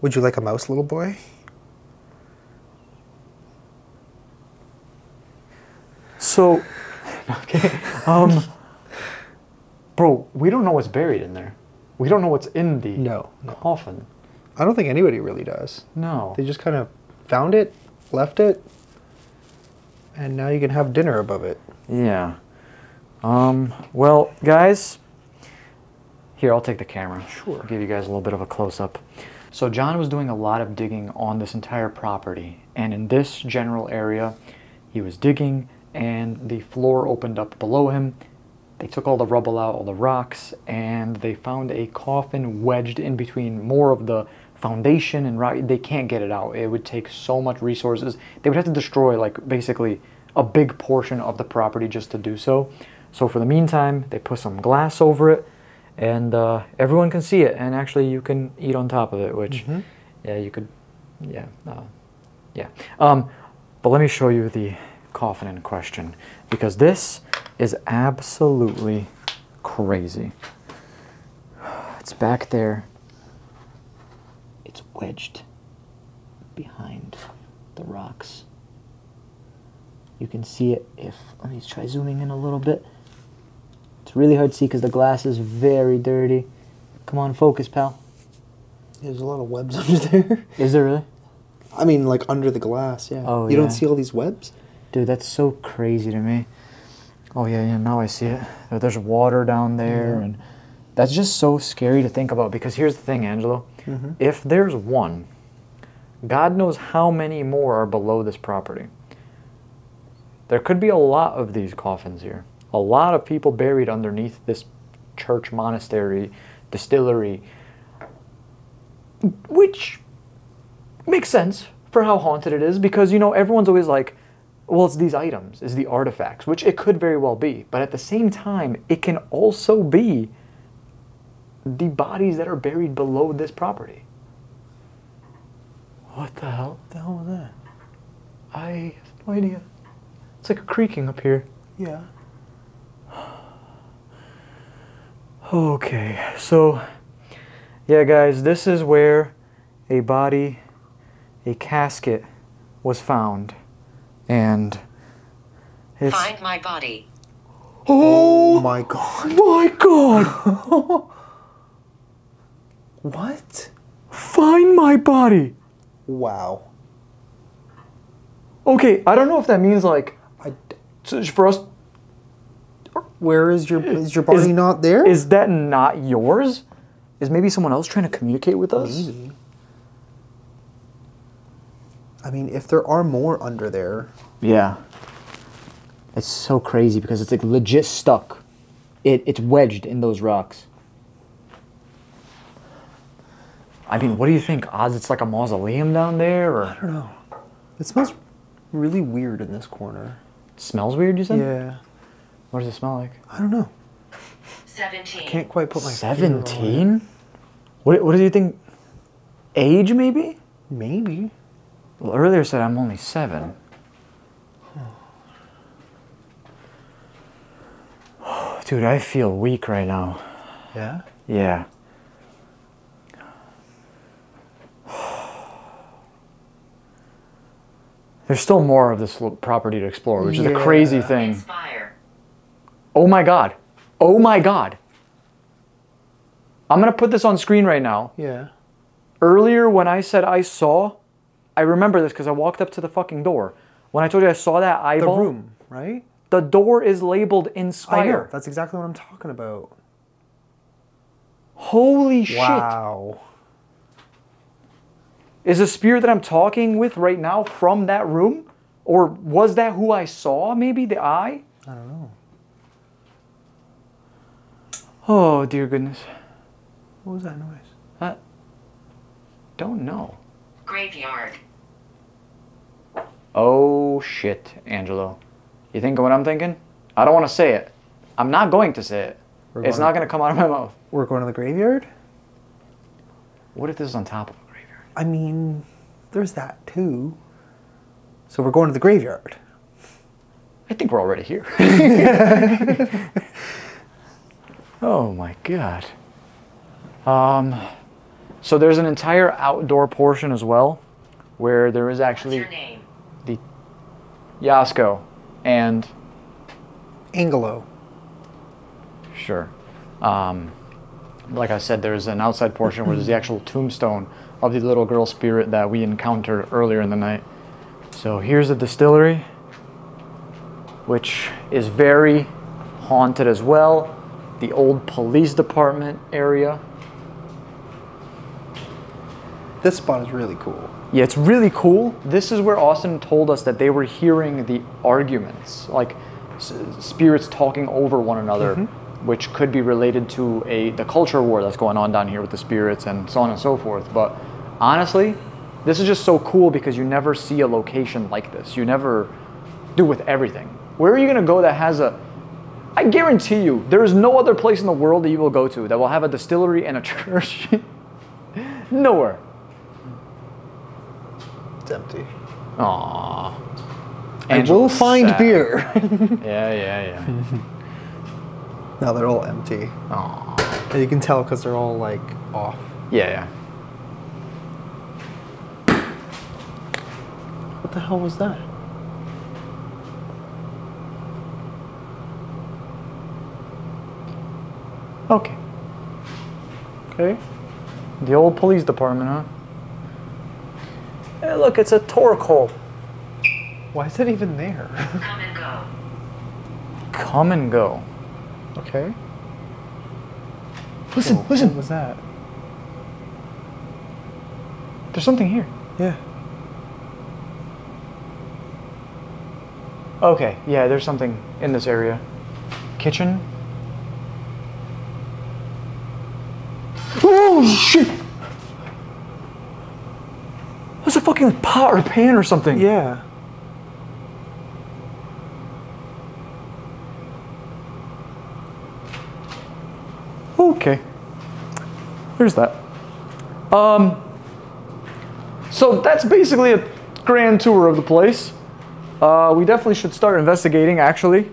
Would you like a mouse, little boy? So, okay. Um, bro, we don't know what's buried in there. We don't know what's in the no, no. coffin. I don't think anybody really does. No. They just kind of found it, left it, and now you can have dinner above it. Yeah. Um, well, guys, here, I'll take the camera. Sure. I'll give you guys a little bit of a close-up. So John was doing a lot of digging on this entire property, and in this general area, he was digging, and the floor opened up below him. They took all the rubble out, all the rocks, and they found a coffin wedged in between more of the foundation and rock. They can't get it out. It would take so much resources. They would have to destroy, like, basically a big portion of the property just to do so. So for the meantime, they put some glass over it, and uh, everyone can see it, and actually you can eat on top of it, which, mm-hmm. yeah, you could, yeah, uh, yeah. Um, but let me show you the coffin in question, because this is absolutely crazy. It's back there. It's wedged behind the rocks. You can see it if, let me try zooming in a little bit. It's really hard to see because the glass is very dirty. Come on, focus, pal. There's a lot of webs under there. Is there really? I mean, like under the glass, yeah. Oh, you yeah. don't see all these webs? Dude, that's so crazy to me. Oh yeah, yeah, now I see it. There's water down there, yeah. and that's just so scary to think about, because here's the thing, Angelo. Mm-hmm. If there's one, God knows how many more are below this property. There could be a lot of these coffins here. A lot of people buried underneath this church, monastery, distillery, which makes sense for how haunted it is, because, you know, everyone's always like, well, it's these items, it's the artifacts, which it could very well be. But at the same time, it can also be the bodies that are buried below this property. What the hell? What the hell was that? I have no idea. It's like a creaking up here. Yeah. Okay, so, yeah, guys, this is where a body, a casket, was found. And it's... Find my body. Oh, oh my God. My God. What? Find my body. Wow. Okay, I don't know if that means, like, I, for us... Where is your, is your body is, not there? Is that not yours? Is maybe someone else trying to communicate with us? Maybe. I mean, if there are more under there. Yeah. It's so crazy because it's like legit stuck. It It's wedged in those rocks. I mean, what do you think? Oz, it's like a mausoleum down there? Or? I don't know. It smells really weird in this corner. It smells weird, you said? Yeah. What does it smell like? I don't know. seventeen. I can't quite put my seventeen? What, what do you think? Age, maybe? Maybe. Well, earlier said I'm only seven. Oh, dude, I feel weak right now. Yeah? Yeah. There's still more of this property to explore, which yeah. is a crazy thing. Inspire. Oh my God. Oh my God. I'm going to put this on screen right now. Yeah. Earlier when I said I saw... I remember this because I walked up to the fucking door. When I told you I saw that eyeball... The room, right? The door is labeled Inspire. I know. That's exactly what I'm talking about. Holy wow. shit. Wow. Is the spirit that I'm talking with right now from that room? Or was that who I saw, maybe? The eye? I don't know. Oh, dear goodness. What was that noise? I don't know. Graveyard. Oh shit, Angelo. You think of what I'm thinking? I don't want to say it. I'm not going to say it. We're it's going not to, going to come out of my mouth. We're going to the graveyard? What if this is on top of a graveyard? I mean, there's that too. So we're going to the graveyard. I think we're already here. Oh my God. Um, so there's an entire outdoor portion as well, where there is actually— What's your name? The Yasko and Angelo. Sure. Um, like I said, there's an outside portion where there's the actual tombstone of the little girl spirit that we encountered earlier in the night. So here's the distillery, which is very haunted as well. The old police department area. This spot is really cool. Yeah, it's really cool. This is where Austin told us that they were hearing the arguments, like spirits talking over one another, mm-hmm. which could be related to a the culture war that's going on down here with the spirits and so on and so forth. But honestly, this is just so cool because you never see a location like this. You never do with everything. Where are you going to go that has a— I guarantee you, there is no other place in the world that you will go to that will have a distillery and a church. Nowhere. It's empty. Aww. And we'll find sad. beer. Yeah, yeah, yeah. Now they're all empty. Aww. And you can tell because they're all like off. Yeah, yeah. What the hell was that? Okay. Okay. The old police department, huh? Hey, look, it's a torque hole. Why is it even there? Come and go. Come and go. Okay. Listen, cool. listen. What was that? There's something here. Yeah. Okay, yeah, there's something in this area. Kitchen. Oh shit! That's a fucking pot or pan or something. Yeah. Okay. There's that. Um. So that's basically a grand tour of the place. Uh, we definitely should start investigating, actually.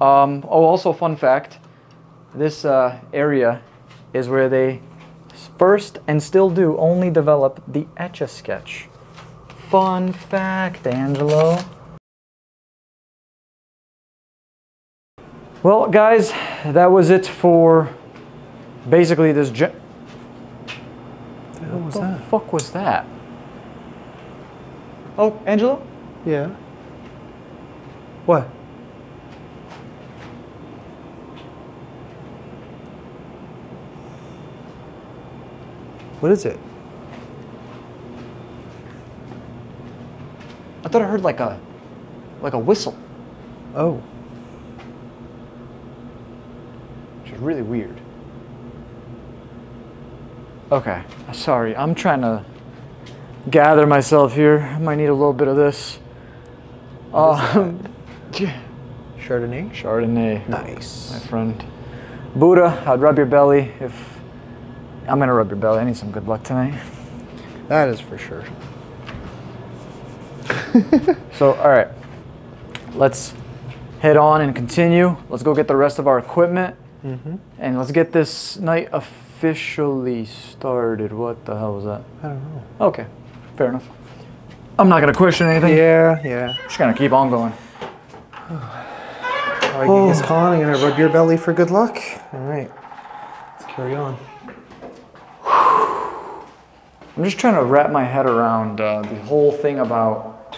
Um, oh, also fun fact: this uh, area is where they first, and still do, only develop the Etch-a-Sketch. Fun fact, Angelo. Well, guys, that was it for basically this gen— What the fuck was that? Oh, Angelo? Yeah? What? What is it? I thought I heard like a, like a whistle. Oh. Which is really weird. Okay, sorry, I'm trying to gather myself here. I might need a little bit of this. Um, yeah. Chardonnay? Chardonnay. Nice. My friend. Buddha, I'd rub your belly if— I'm gonna rub your belly. I need some good luck tonight. That is for sure. So, all right, let's head on and continue. Let's go get the rest of our equipment, mm-hmm. and let's get this night officially started. What the hell was that? I don't know. Okay, fair enough. I'm not gonna question anything. Yeah, yeah. Just gonna keep on going. All right, Genghis Khan, I'm gonna rub your belly for good luck. All right, let's carry on. I'm just trying to wrap my head around uh, the whole thing about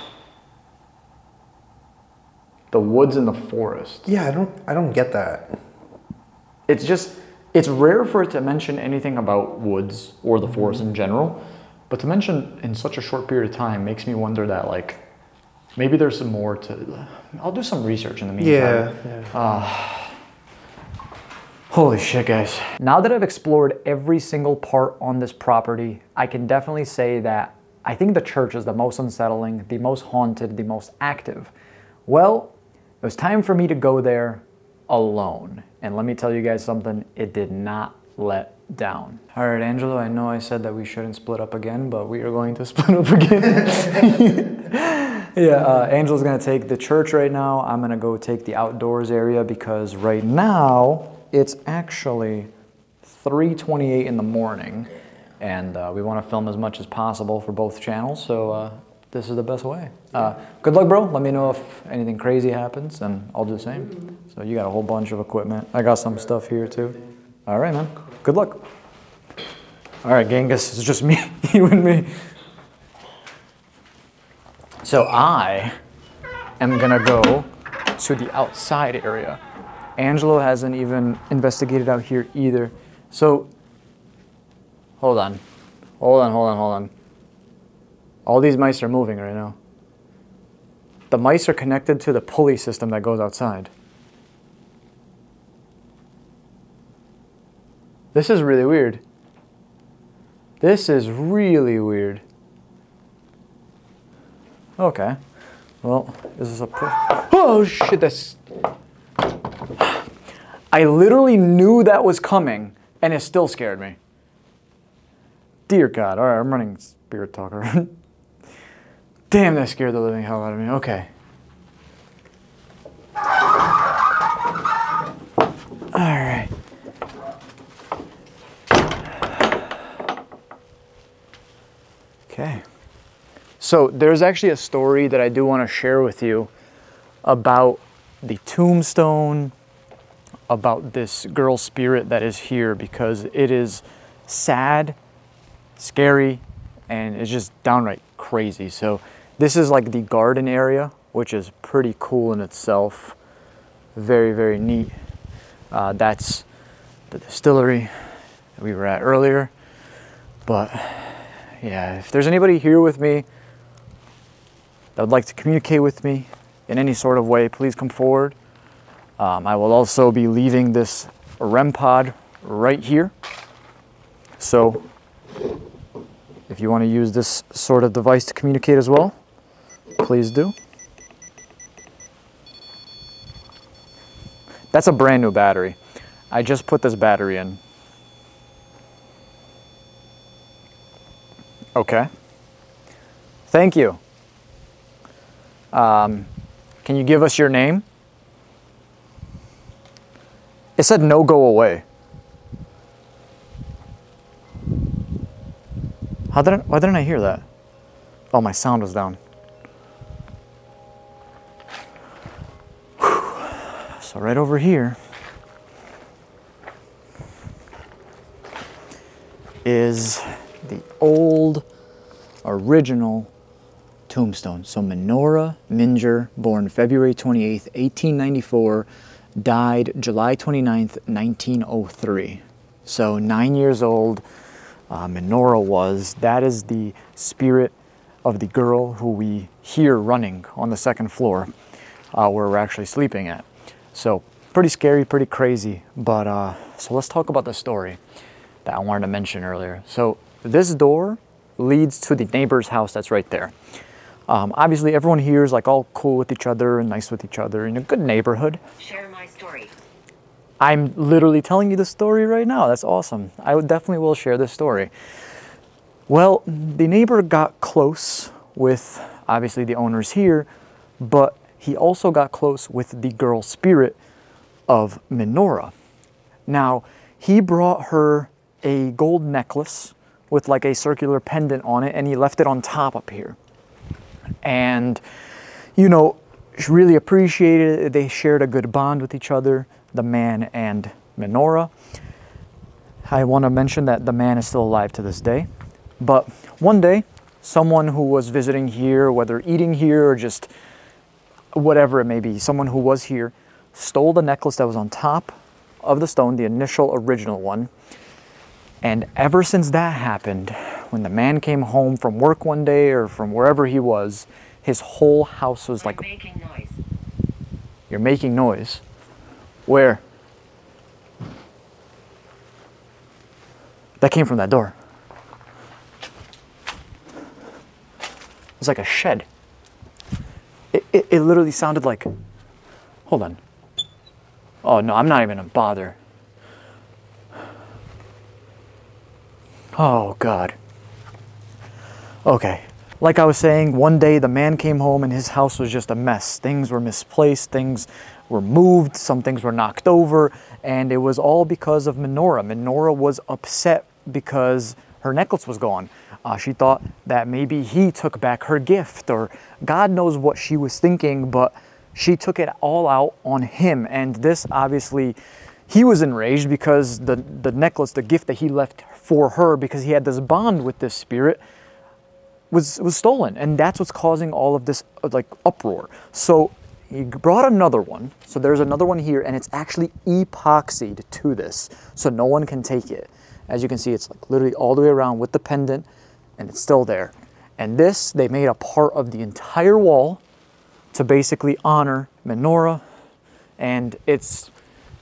the woods and the forest. Yeah, I don't, I don't get that. It's just, it's rare for it to mention anything about woods or the forest in general, but to mention in such a short period of time makes me wonder that, like, maybe there's some more to— I'll do some research in the meantime. Yeah. yeah. Uh, Holy shit, guys. Now that I've explored every single part on this property, I can definitely say that I think the church is the most unsettling, the most haunted, the most active. Well, it was time for me to go there alone. And let me tell you guys something, it did not let down. All right, Angelo, I know I said that we shouldn't split up again, but we are going to split up again. Yeah, uh, Angela's gonna take the church right now. I'm gonna go take the outdoors area because right now it's actually three twenty-eight in the morning, and uh, we want to film as much as possible for both channels. So uh, this is the best way. Uh, good luck, bro. Let me know if anything crazy happens, and I'll do the same. So you got a whole bunch of equipment. I got some stuff here too. All right, man. Good luck. All right, Genghis, it's just me, you and me. So I am gonna go to the outside area. Angelo hasn't even investigated out here either. So, hold on, hold on, hold on, hold on. All these mice are moving right now. The mice are connected to the pulley system that goes outside. This is really weird. This is really weird. Okay. Well, is this a push? Oh shit, that's... I literally knew that was coming, and it still scared me. Dear God, all right, I'm running Spirit Talker. Damn, that scared the living hell out of me, okay. All right. Okay. So there's actually a story that I do want to share with you about the tombstone, about this girl spirit that is here, because it is sad, scary, and it's just downright crazy. So this is like the garden area, which is pretty cool in itself. Very, very neat. Uh, that's the distillery that we were at earlier, but yeah, if there's anybody here with me that would like to communicate with me in any sort of way, please come forward. Um, I will also be leaving this R E M pod right here. So if you want to use this sort of device to communicate as well, please do. That's a brand new battery. I just put this battery in. Okay. Thank you. Um, can you give us your name? It said no, go away. How did I, why didn't I hear that? Oh, my sound was down. Whew. So right over here is the old original tombstone. So Menorah Minger, born February twenty-eighth, eighteen ninety-four, died July twenty-ninth, nineteen oh three. So nine years old, uh, Menorah was. That is the spirit of the girl who we hear running on the second floor uh, where we're actually sleeping at. So pretty scary, pretty crazy. But uh, so let's talk about the story that I wanted to mention earlier. So this door leads to the neighbor's house that's right there. Um, obviously, everyone here is like all cool with each other and nice with each other in a good neighborhood. Share my story. I'm literally telling you the story right now. That's awesome. I would definitely will share this story. Well, the neighbor got close with obviously the owners here, but he also got close with the girl spirit of Menorah. Now, he brought her a gold necklace with like a circular pendant on it, and he left it on top up here. And, you know, she really appreciated it. They shared a good bond with each other, the man and Menorah. I want to mention that the man is still alive to this day. But one day, someone who was visiting here, whether eating here or just whatever it may be, someone who was here, stole the necklace that was on top of the stone, the initial original one. And ever since that happened, when the man came home from work one day or from wherever he was, his whole house was like... I'm making noise. You're making noise? Where? That came from that door. It's like a shed. It, it, it literally sounded like... Hold on. Oh no, I'm not even gonna bother. Oh God. Okay, like I was saying, one day the man came home and his house was just a mess. Things were misplaced, things were moved, some things were knocked over, and it was all because of Menorah. Menorah was upset because her necklace was gone. Uh, she thought that maybe he took back her gift, or God knows what she was thinking, but she took it all out on him. And this obviously, he was enraged because the, the necklace, the gift that he left for her, because he had this bond with this spirit, was, was stolen. And that's what's causing all of this like uproar. So he brought another one. So there's another one here, and it's actually epoxied to this, so no one can take it. As you can see, it's like literally all the way around with the pendant, and it's still there. And this, they made a part of the entire wall to basically honor Menorah. And it's,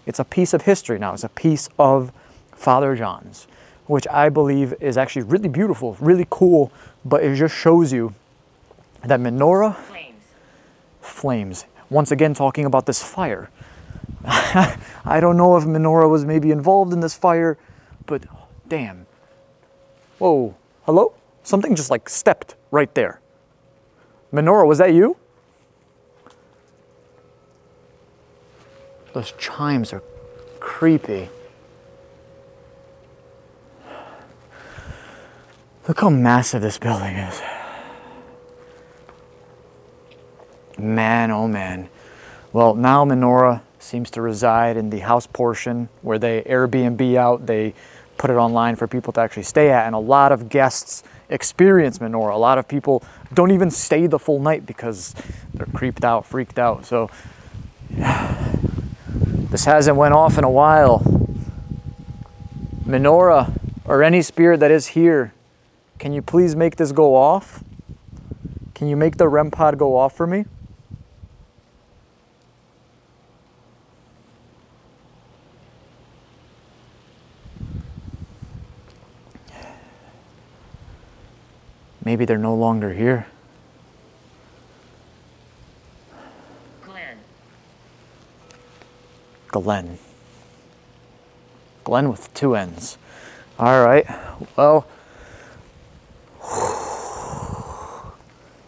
it's a piece of history now. It's a piece of Father John's, which I believe is actually really beautiful, really cool, but it just shows you that Menorah flames. flames. Once again, talking about this fire. I don't know if Menorah was maybe involved in this fire, but oh, damn. Whoa, hello? Something just like stepped right there. Menorah, was that you? Those chimes are creepy. Look how massive this building is. Man, oh man. Well, now Menorah seems to reside in the house portion where they Airbnb out. They put it online for people to actually stay at, and a lot of guests experience Menorah. A lot of people don't even stay the full night because they're creeped out, freaked out. So, yeah. This hasn't went off in a while. Menorah, or any spirit that is here, can you please make this go off? Can you make the R E M pod go off for me? Maybe they're no longer here. Glenn. Glenn with two N's. All right, well,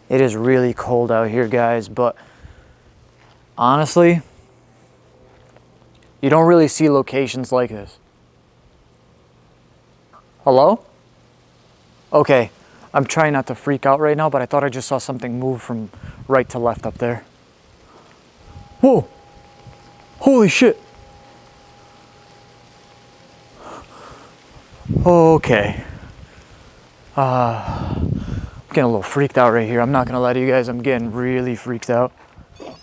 it is really cold out here, guys, but honestly, you don't really see locations like this. Hello? Okay, I'm trying not to freak out right now, but I thought I just saw something move from right to left up there. Whoa! Holy shit. Okay. Uh, I'm getting a little freaked out right here. I'm not gonna lie to you guys, I'm getting really freaked out.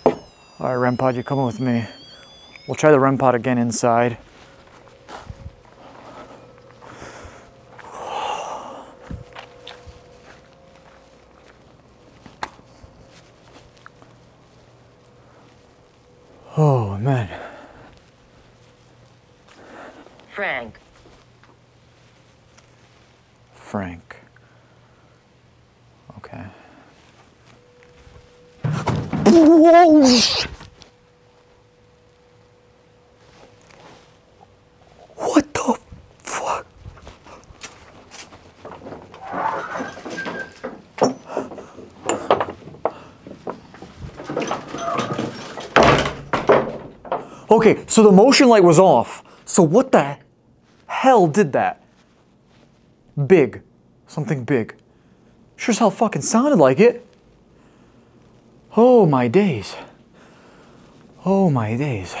All right, R E M pod, you're coming with me. We'll try the R E M pod again inside. Oh, man. Frank. Frank. Okay. Whoa! What the fuck? Okay, so the motion light was off. So what the hell did that? Big. Something big. Sure as hell fucking sounded like it. Oh my days. Oh my days.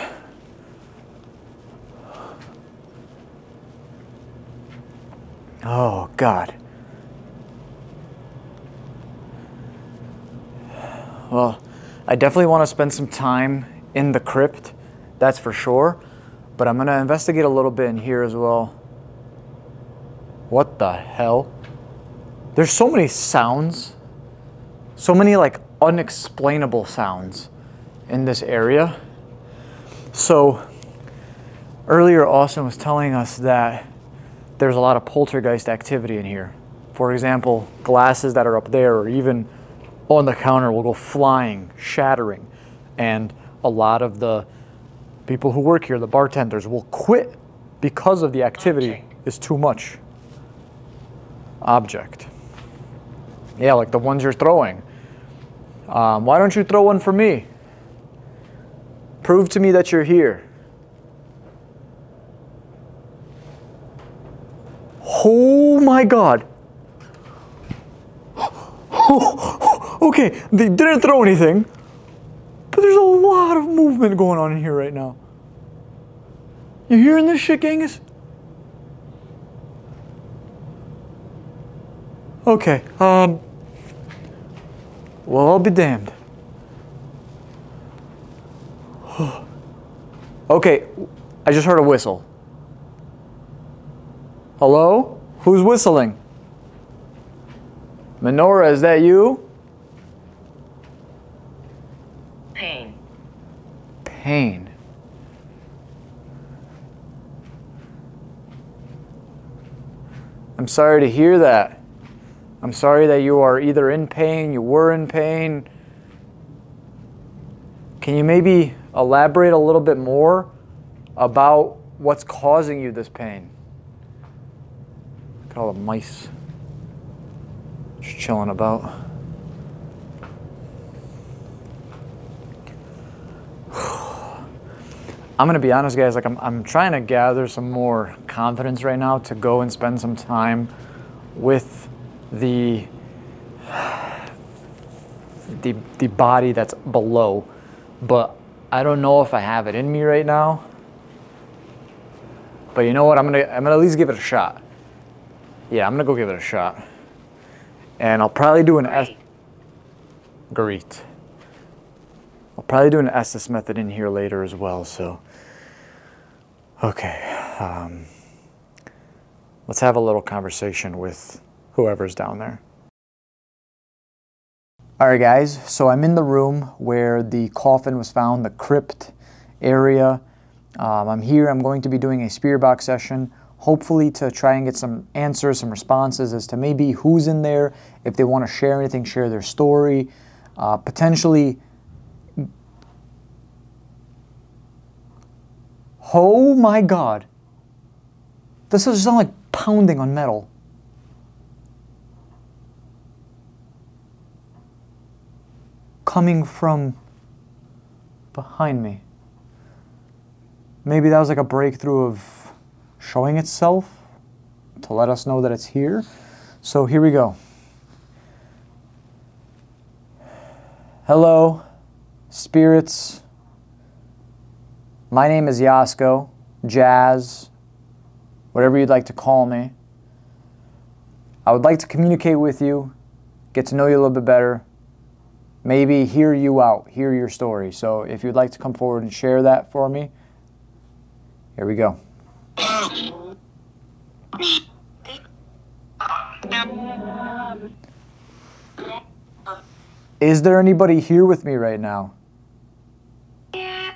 Oh God. Well, I definitely want to spend some time in the crypt. That's for sure, but I'm gonna investigate a little bit in here as well. What the hell? There's so many sounds, so many like unexplainable sounds in this area. So earlier Austin was telling us that there's a lot of poltergeist activity in here. For example, glasses that are up there or even on the counter will go flying, shattering, and a lot of the people who work here, the bartenders, will quit because of the activity Object. Is too much. Object. Yeah, like the ones you're throwing. Um, why don't you throw one for me? Prove to me that you're here. Oh my God. Oh, okay, they didn't throw anything, but there's a lot of movement going on in here right now. You hearing this shit, Genghis? Okay, um, well, I'll be damned. Okay, I just heard a whistle. Hello? Who's whistling? Menorah, is that you? Pain. Pain. I'm sorry to hear that. I'm sorry that you are either in pain, you were in pain. Can you maybe elaborate a little bit more about what's causing you this pain? Look at all the mice. Just chilling about. I'm gonna be honest, guys, like I'm, I'm trying to gather some more confidence right now to go and spend some time with the the, the body that's below, but I don't know if I have it in me right now. But you know what, I'm gonna, I'm gonna at least give it a shot. Yeah, I'm gonna go give it a shot. And I'll probably do an Great. Great. I'll probably do an Estes method in here later as well. So, okay, um, let's have a little conversation with whoever's down there. All right, guys. So I'm in the room where the coffin was found, the crypt area. Um, I'm here. I'm going to be doing a spirit box session. Hopefully to try and get some answers, some responses as to maybe who's in there, if they want to share anything, share their story, uh, potentially. Oh my God. This doesn't sound like pounding on metal. Coming from behind me. Maybe that was like a breakthrough of showing itself to let us know that it's here. So here we go. Hello, spirits. My name is Yasko, Jazz, whatever you'd like to call me. I would like to communicate with you, get to know you a little bit better, maybe hear you out, hear your story. So if you'd like to come forward and share that for me, here we go. Is there anybody here with me right now? Yeah.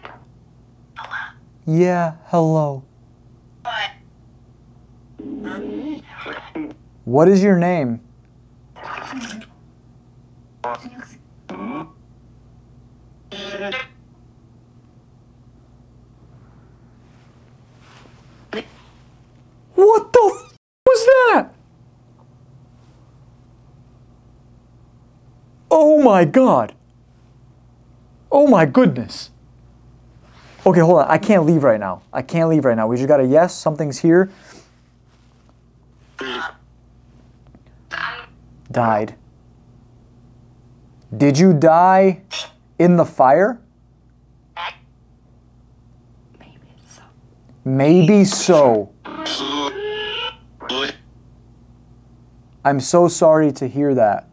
Hello. Yeah, hello. What? What is your name? What the f was that? Oh my God. Oh my goodness. Okay, hold on. I can't leave right now. I can't leave right now. We just got a yes. Something's here. Died. Did you die in the fire? Maybe so. Maybe so. I'm so sorry to hear that.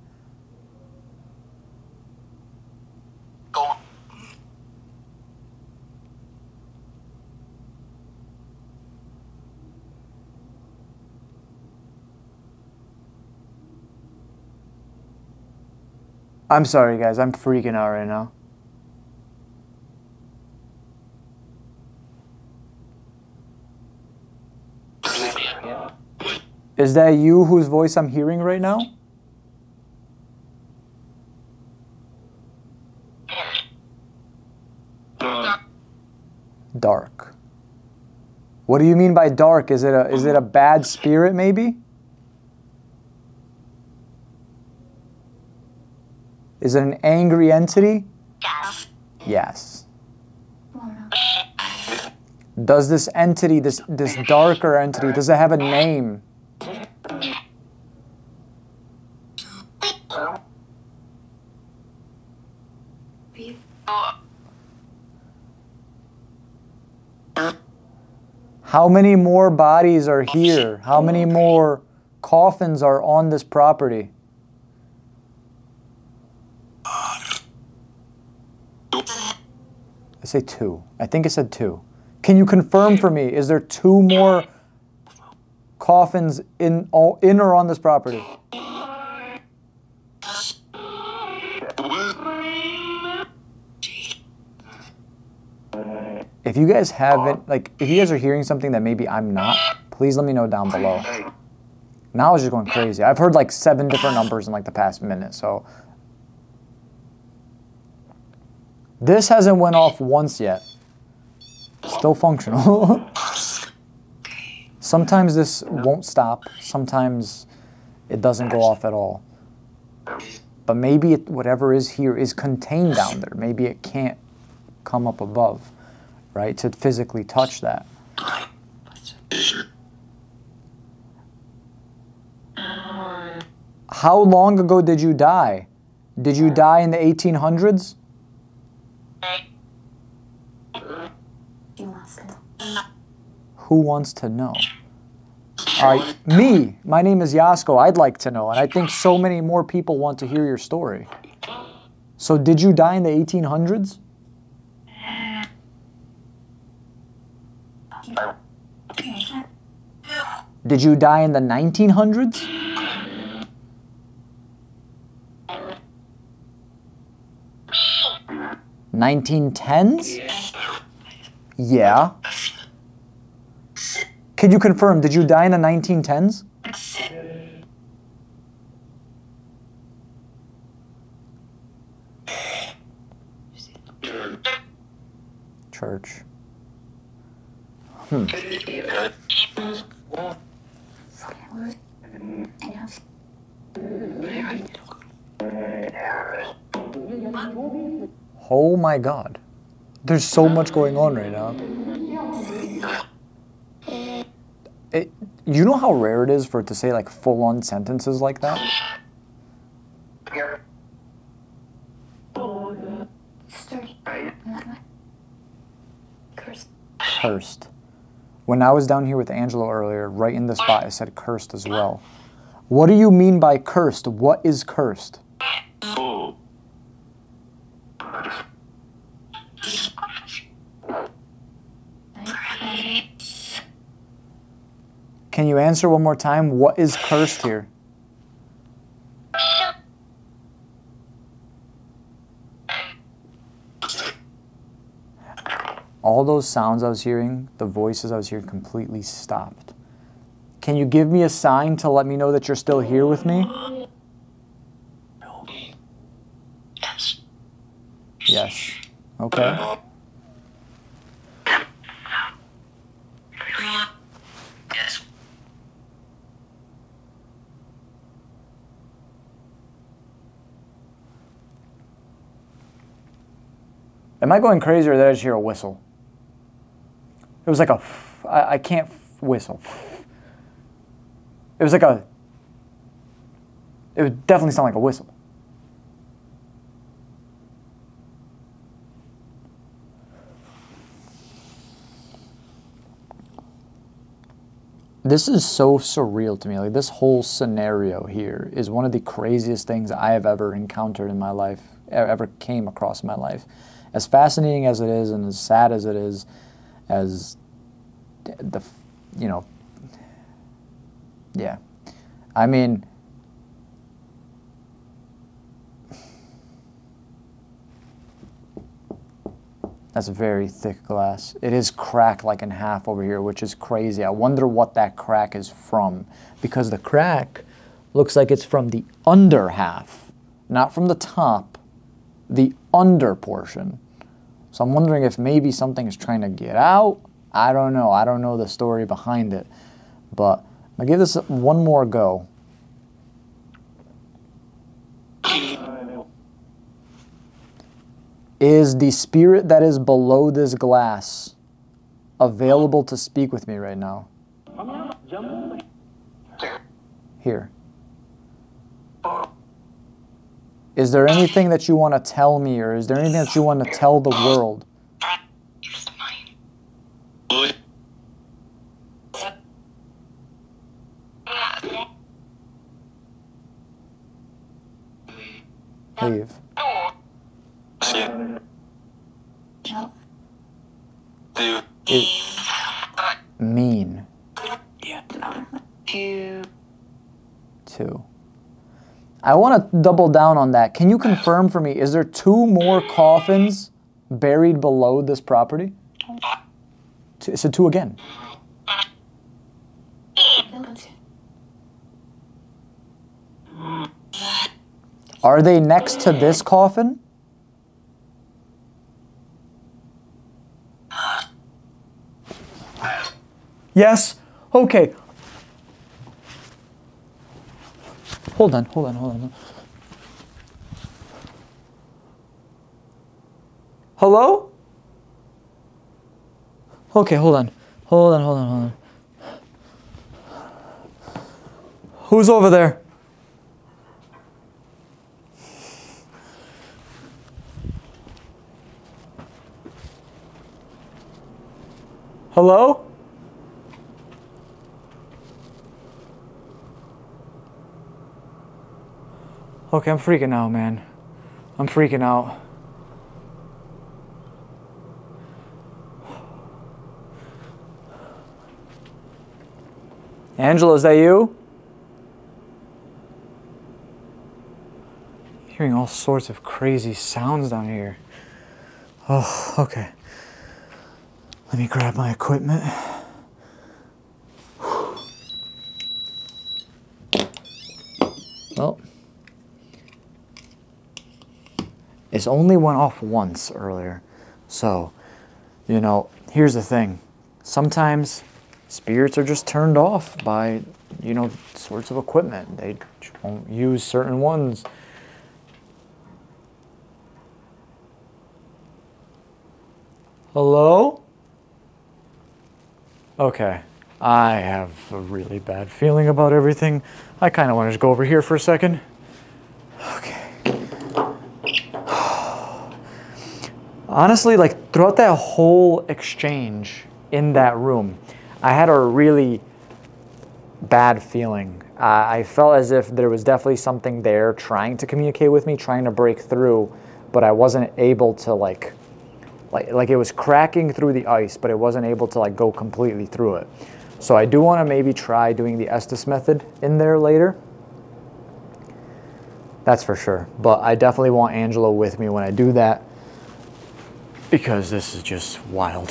I'm sorry, guys. I'm freaking out right now. Is that you whose voice I'm hearing right now? Dark. What do you mean by dark? Is it a, is it a bad spirit, maybe? Is it an angry entity? Yes. Yes. Does this entity, this, this darker entity, does it have a name? How many more bodies are here? How many more coffins are on this property? I say two. I think I said two. Can you confirm for me, is there two more coffins in, in or on this property? If you guys haven't, like, if you guys are hearing something that maybe I'm not, please let me know down below. Now I was just going crazy. I've heard like seven different numbers in like the past minute, so. This hasn't went off once yet. Still functional. Sometimes this won't stop. Sometimes it doesn't go off at all. But maybe it, whatever is here is contained down there. Maybe it can't come up above, right, to physically touch that. How long ago did you die? Did you die in the eighteen hundreds? Who wants to know? All right, me. My name is Yasko. I'd like to know, and I think so many more people want to hear your story. So did you die in the eighteen hundreds? Did you die in the nineteen hundreds? nineteen tens? Yeah. Can you confirm, did you die in the nineteen tens? Church. Hmm. Oh my God. There's so much going on right now. It, you know how rare it is for it to say like full-on sentences like that? Cursed. When I was down here with Angelo earlier, right in the spot, I said cursed as well. What do you mean by cursed? What is cursed? Can you answer one more time? What is cursed here? All those sounds I was hearing, the voices I was hearing, completely stopped. Can you give me a sign to let me know that you're still here with me? Yes. Yes. Okay. Am I going crazy or did I just hear a whistle? It was like a, I, I can't whistle. It was like a, it would definitely sound like a whistle. This is so surreal to me. Like, this whole scenario here is one of the craziest things I have ever encountered in my life, ever came across in my life. As fascinating as it is, and as sad as it is, as the, you know, yeah. I mean, that's very thick glass. It is cracked like in half over here, which is crazy. I wonder what that crack is from, because the crack looks like it's from the under half, not from the top, the under portion. So I'm wondering if maybe something is trying to get out. I don't know. I don't know the story behind it, but I'll give this one more go. Is the spirit that is below this glass available to speak with me right now? Here. Is there anything that you want to tell me, or is there anything that you want to tell the world? Leave. It's mean. Two. Two. I want to double down on that. Can you confirm for me, is there two more coffins buried below this property? Two, so two again. Are they next to this coffin? Yes? Okay. Hold on, hold on, hold on. Hello? Okay, hold on. Hold on, hold on, hold on. Who's over there? Hello? Okay, I'm freaking out, man. I'm freaking out. Angela, is that you? I'm hearing all sorts of crazy sounds down here. Oh, okay. Let me grab my equipment. Well. It's only went off once earlier. So, you know, here's the thing. Sometimes spirits are just turned off by, you know, sorts of equipment. They won't use certain ones. Hello? Okay. I have a really bad feeling about everything. I kind of want to just go over here for a second. Okay. Honestly, like throughout that whole exchange in that room, I had a really bad feeling. Uh, I felt as if there was definitely something there trying to communicate with me, trying to break through, but I wasn't able to like, like, like it was cracking through the ice, but it wasn't able to like go completely through it. So I do want to maybe try doing the Estes method in there later. That's for sure. But I definitely want Angela with me when I do that. Because this is just wild.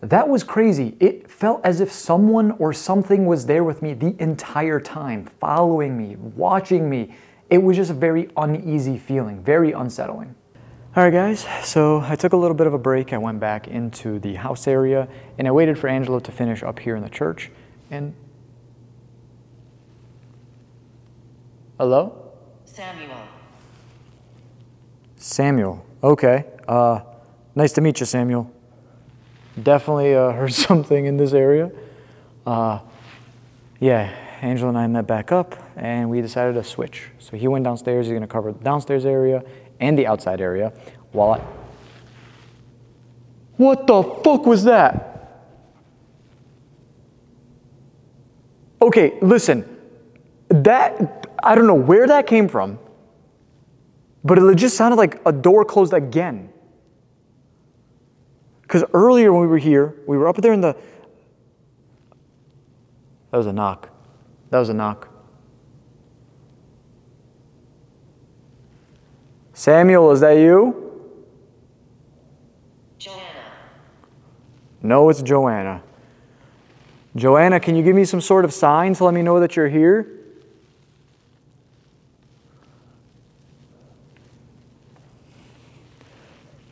That was crazy. It felt as if someone or something was there with me the entire time, following me, watching me. It was just a very uneasy feeling, very unsettling. All right, guys, so I took a little bit of a break. I went back into the house area and I waited for Angela to finish up here in the church. And hello? Samuel. Samuel, okay. Uh, nice to meet you, Samuel. Definitely uh, heard something in this area. Uh, yeah, Angela and I met back up and we decided to switch. So he went downstairs, he's gonna cover the downstairs area and the outside area while I... What the fuck was that? Okay, listen, that... I don't know where that came from, but it just sounded like a door closed again. Because earlier when we were here, we were up there in the... That was a knock. That was a knock. Samuel, is that you? Joanna. No, it's Joanna. Joanna, can you give me some sort of sign to let me know that you're here?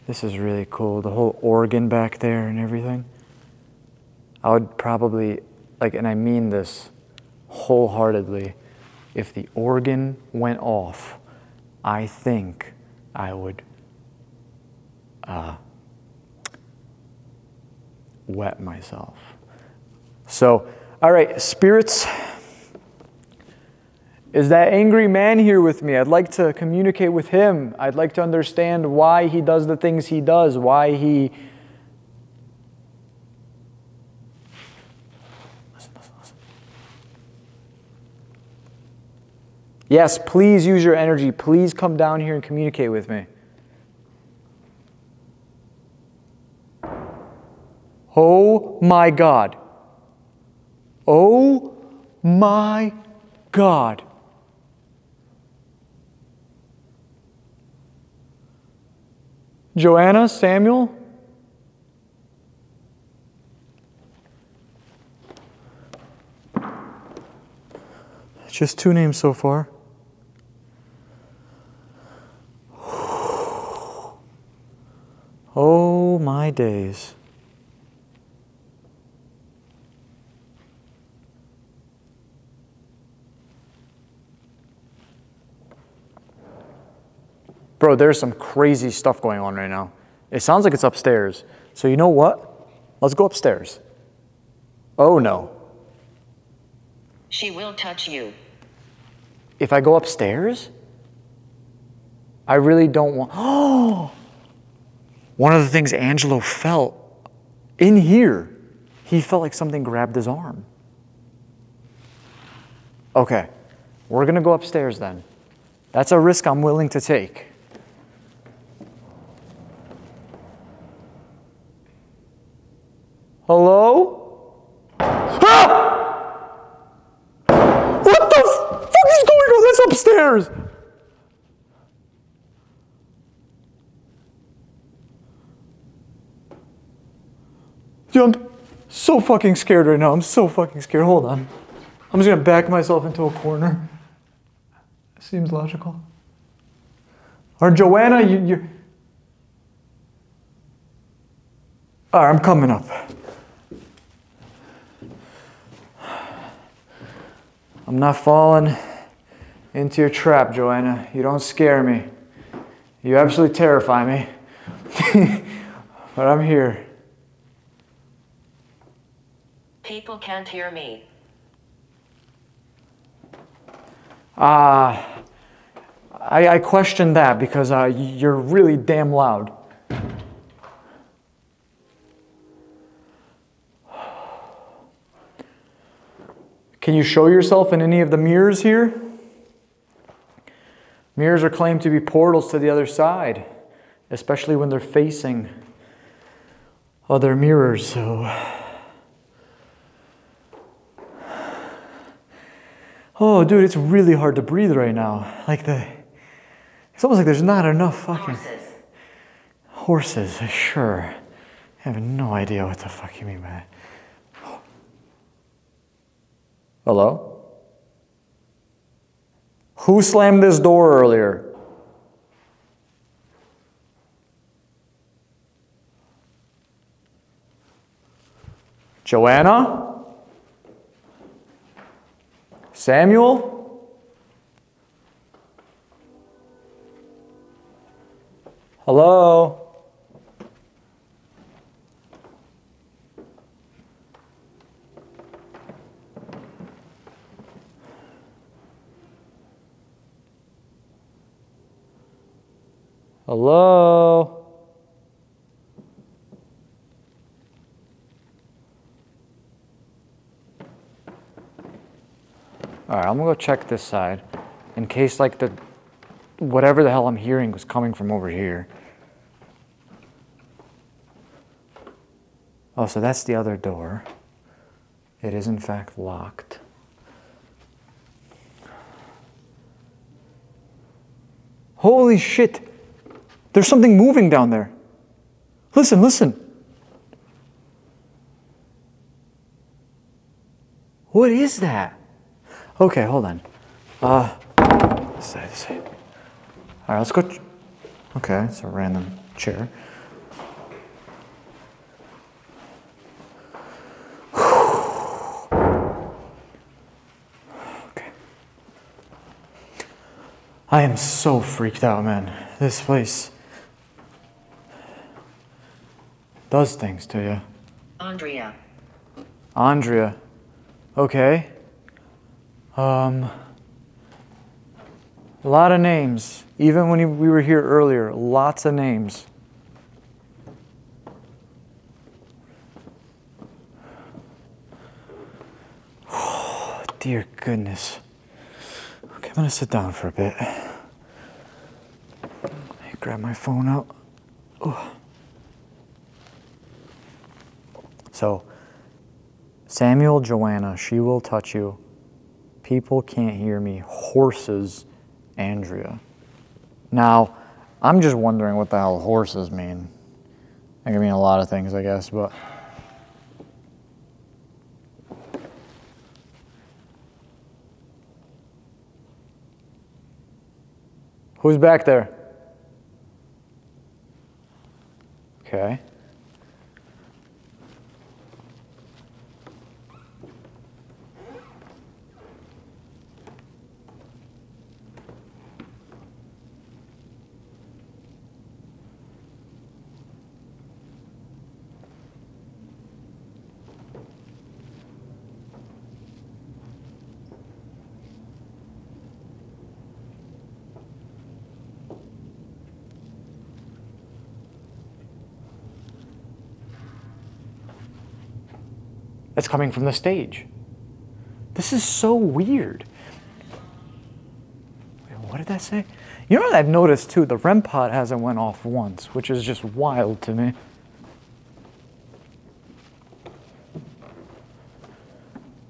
This is really cool, the whole organ back there and everything. I would probably, like, and I mean this wholeheartedly, if the organ went off, I think I would uh, wet myself. So, all right, spirits, is that angry man here with me? I'd like to communicate with him. I'd like to understand why he does the things he does, why he... Listen, listen, listen. Yes, please use your energy. Please come down here and communicate with me. Oh my God. Oh my God. Joanna, Samuel? Just two names so far. Oh my days. Bro, there's some crazy stuff going on right now. It sounds like it's upstairs. So you know what? Let's go upstairs. Oh no. She will touch you. If I go upstairs? I really don't want... Oh! One of the things Angelo felt in here, he felt like something grabbed his arm. Okay, we're gonna go upstairs then. That's a risk I'm willing to take. Hello? Ah! What the fuck is going on? That's upstairs! Dude, I'm so fucking scared right now. I'm so fucking scared. Hold on. I'm just gonna back myself into a corner. Seems logical. Or Joanna, you, you're... All right, I'm coming up. I'm not falling into your trap, Joanna. You don't scare me. You absolutely terrify me. But I'm here. People can't hear me. Ah, uh, I, I question that because uh, you're really damn loud. Can you show yourself in any of the mirrors here? Mirrors are claimed to be portals to the other side, especially when they're facing other mirrors, so... Oh, dude, it's really hard to breathe right now. Like the, it's almost like there's not enough fucking horses. Horses, sure. I have no idea what the fuck you mean by that. Oh. Hello? Who slammed this door earlier? Joanna? Samuel? Hello? Hello? All right, I'm gonna go check this side in case like the, whatever the hell I'm hearing was coming from over here. Oh, so that's the other door. It is in fact locked. Holy shit, there's something moving down there. Listen, listen. What is that? Okay, hold on. Uh, this side, this side. All right, let's go. Okay, it's a random chair. Okay. I am so freaked out, man. This place does things to you. Andrea. Andrea. Okay. Um, a lot of names. Even when we were here earlier, lots of names. Oh, dear goodness. Okay, I'm gonna sit down for a bit. Let me grab my phone out. Oh. So, Samuel, Joanna, she will touch you. People can't hear me. Horses, Andrea. Now, I'm just wondering what the hell horses mean. That could mean a lot of things, I guess, but. Who's back there? Okay. It's coming from the stage. This is so weird. Wait, what did that say? You know what I've noticed too? The R E M pod hasn't went off once, which is just wild to me.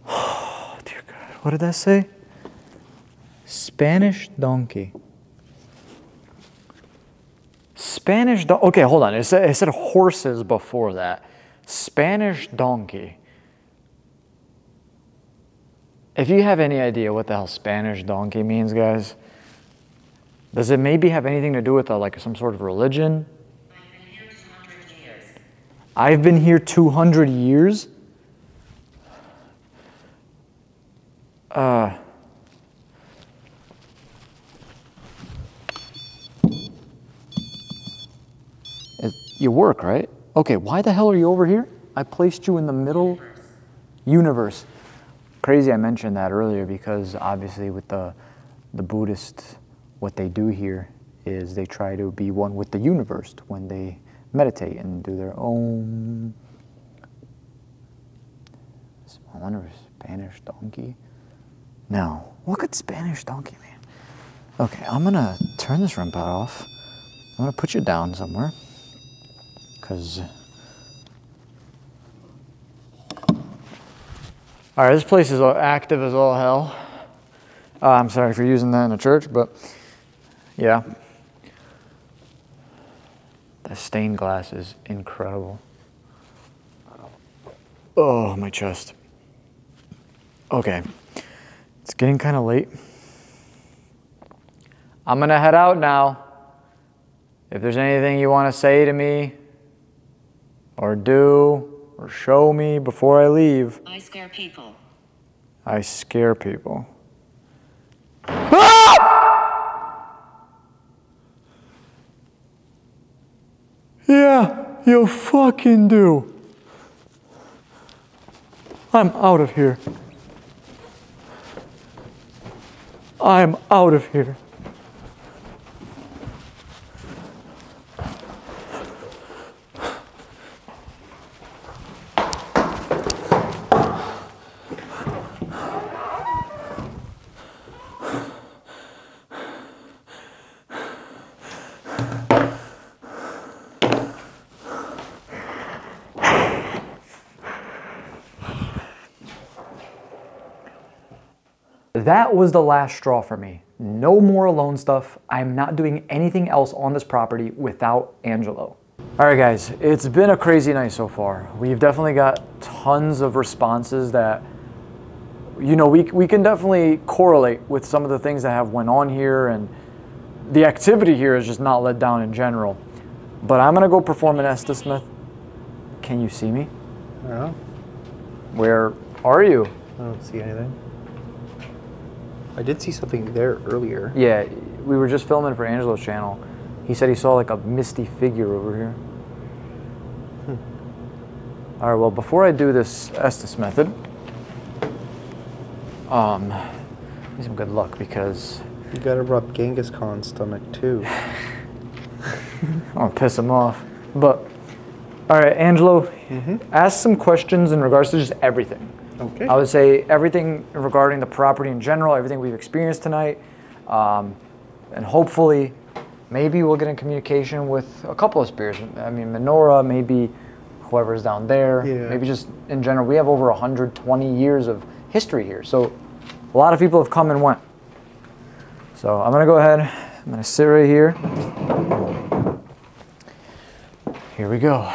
Oh, dear God. What did that say? Spanish donkey. Spanish donkey. Okay, hold on. It said, it said horses before that. Spanish donkey. If you have any idea what the hell Spanish donkey means, guys, does it maybe have anything to do with a, like some sort of religion? I've been here two hundred years. Uh, it, you work, right? Okay, why the hell are you over here? I placed you in the middle universe. Crazy I mentioned that earlier because obviously with the the Buddhists, what they do here is they try to be one with the universe when they meditate and do their own. I wonder if Spanish donkey? No. What could Spanish donkey mean? Okay, I'm gonna turn this R E M pod off. I'm gonna put you down somewhere. Cause all right, this place is active as all hell. Uh, I'm sorry for using that in a church, but yeah. The stained glass is incredible. Oh, my chest. Okay, it's getting kind of late. I'm gonna head out now. If there's anything you wanna say to me or do, or show me before I leave. I scare people. I scare people. Ah! Yeah, you fucking do. I'm out of here. I'm out of here. That was the last straw for me. No more alone stuff. I'm not doing anything else on this property without Angelo. All right, guys, it's been a crazy night so far. We've definitely got tons of responses that, you know, we, we can definitely correlate with some of the things that have went on here, and the activity here is just not let down in general. But I'm gonna go perform an Estes method. Can you see me? No. Where are you? I don't see anything. I did see something there earlier. Yeah, we were just filming for Angelo's channel. He said he saw like a misty figure over here. Hmm. All right, well, before I do this Estes method, um, give me some good luck because... You gotta rub Genghis Khan's stomach too. I'll piss him off. But, all right, Angelo, mm-hmm. ask some questions in regards to just everything. Okay. I would say everything regarding the property in general, everything we've experienced tonight, um, and hopefully maybe we'll get in communication with a couple of spirits. I mean, Menorah, maybe whoever's down there, yeah. maybe just in general. We have over one hundred twenty years of history here, so a lot of people have come and went. So I'm gonna go ahead, I'm gonna sit right here. Here we go.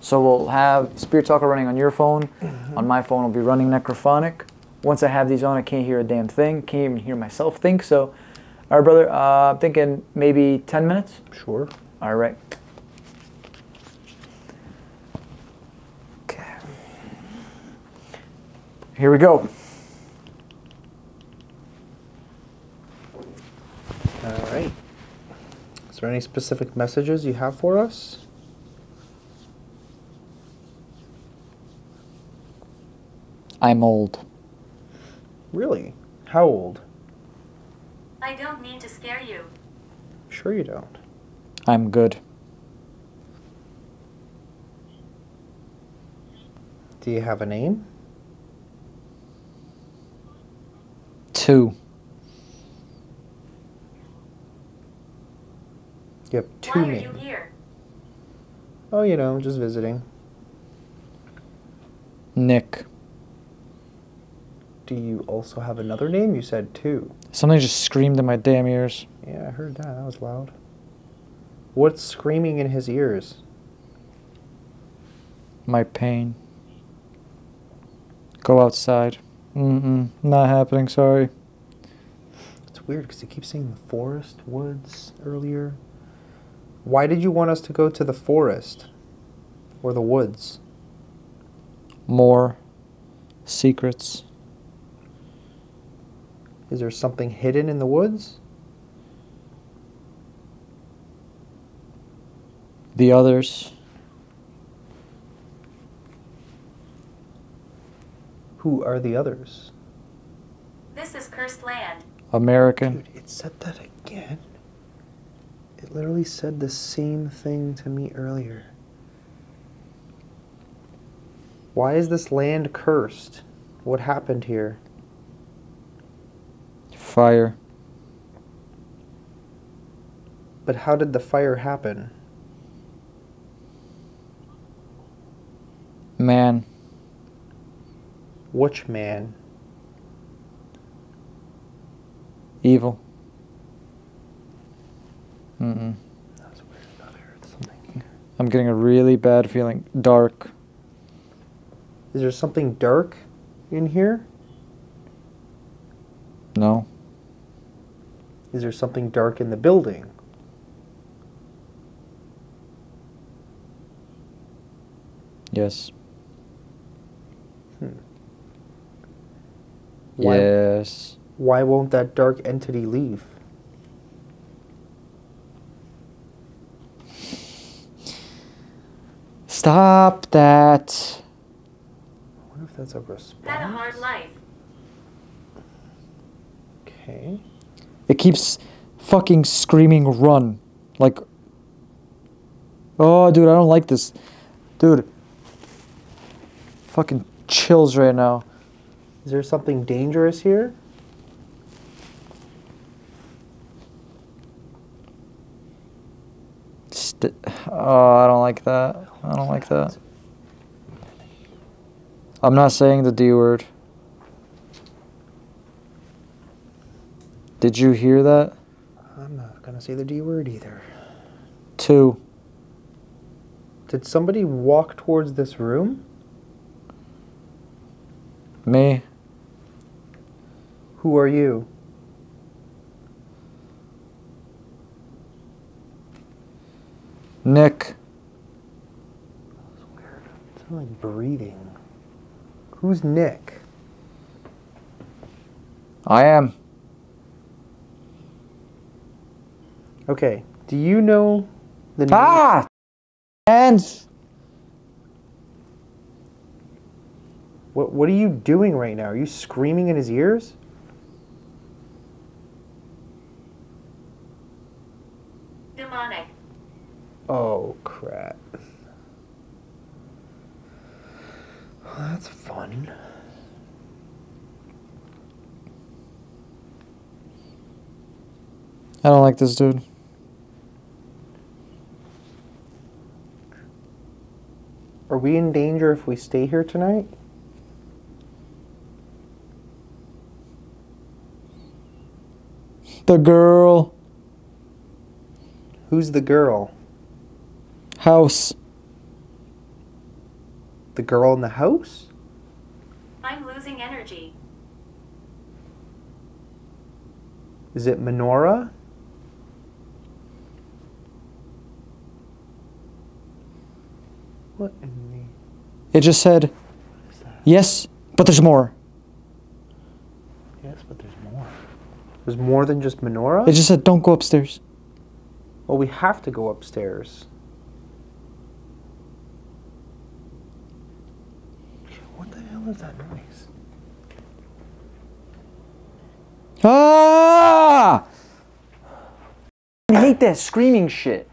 So we'll have Spirit Talker running on your phone. Mm-hmm. On my phone, it'll be running Necrophonic. Once I have these on, I can't hear a damn thing. Can't even hear myself think, so. All right, brother, uh, I'm thinking maybe ten minutes? Sure. All right. Okay. Here we go. All right. Is there any specific messages you have for us? I'm old. Really? How old? I don't mean to scare you. Sure you don't. I'm good. Do you have a name? Two. You have two names. Why are you here? Oh, you know, just visiting. Nick. Do you also have another name? You said two. Something just screamed in my damn ears. Yeah, I heard that. That was loud. What's screaming in his ears? My pain. Go outside. Mm-mm. Not happening, sorry. It's weird because he keeps saying the forest, woods earlier. Why did you want us to go to the forest or the woods? More secrets. Is there something hidden in the woods? The others. Who are the others? This is cursed land. American. Dude, it said that again. It literally said the same thing to me earlier. Why is this land cursed? What happened here? Fire. But how did the fire happen? Man. Which man? Evil. Mm-mm. That was weird. I heard something. I'm getting a really bad feeling. Dark. Is there something dark in here? No. Is there something dark in the building? Yes. Hmm. Why, yes. Why won't that dark entity leave? Stop that. I wonder if that's a response. Had a hard life. Okay. It keeps fucking screaming run. Like, oh, dude, I don't like this. Dude, fucking chills right now. Is there something dangerous here? St oh, I don't like that. I don't like that. I'm not saying the D word. Did you hear that? I'm not going to say the D word either. Two. Did somebody walk towards this room? Me. Who are you? Nick. That's weird. It sounds like breathing. Who's Nick? I am. Okay. Do you know the ah! name? Ah! Hands! What, what are you doing right now? Are you screaming in his ears? Demonic. Oh, crap. Well, that's fun. I don't like this dude. Are we in danger if we stay here tonight? The girl. Who's the girl? House. The girl in the house? I'm losing energy. Is it Menorah? What in the... It just said, yes, but there's more. Yes, but there's more. There's more than just Menorah? It just said, don't go upstairs. Well, we have to go upstairs. What the hell is that noise? Ah! I hate that screaming shit.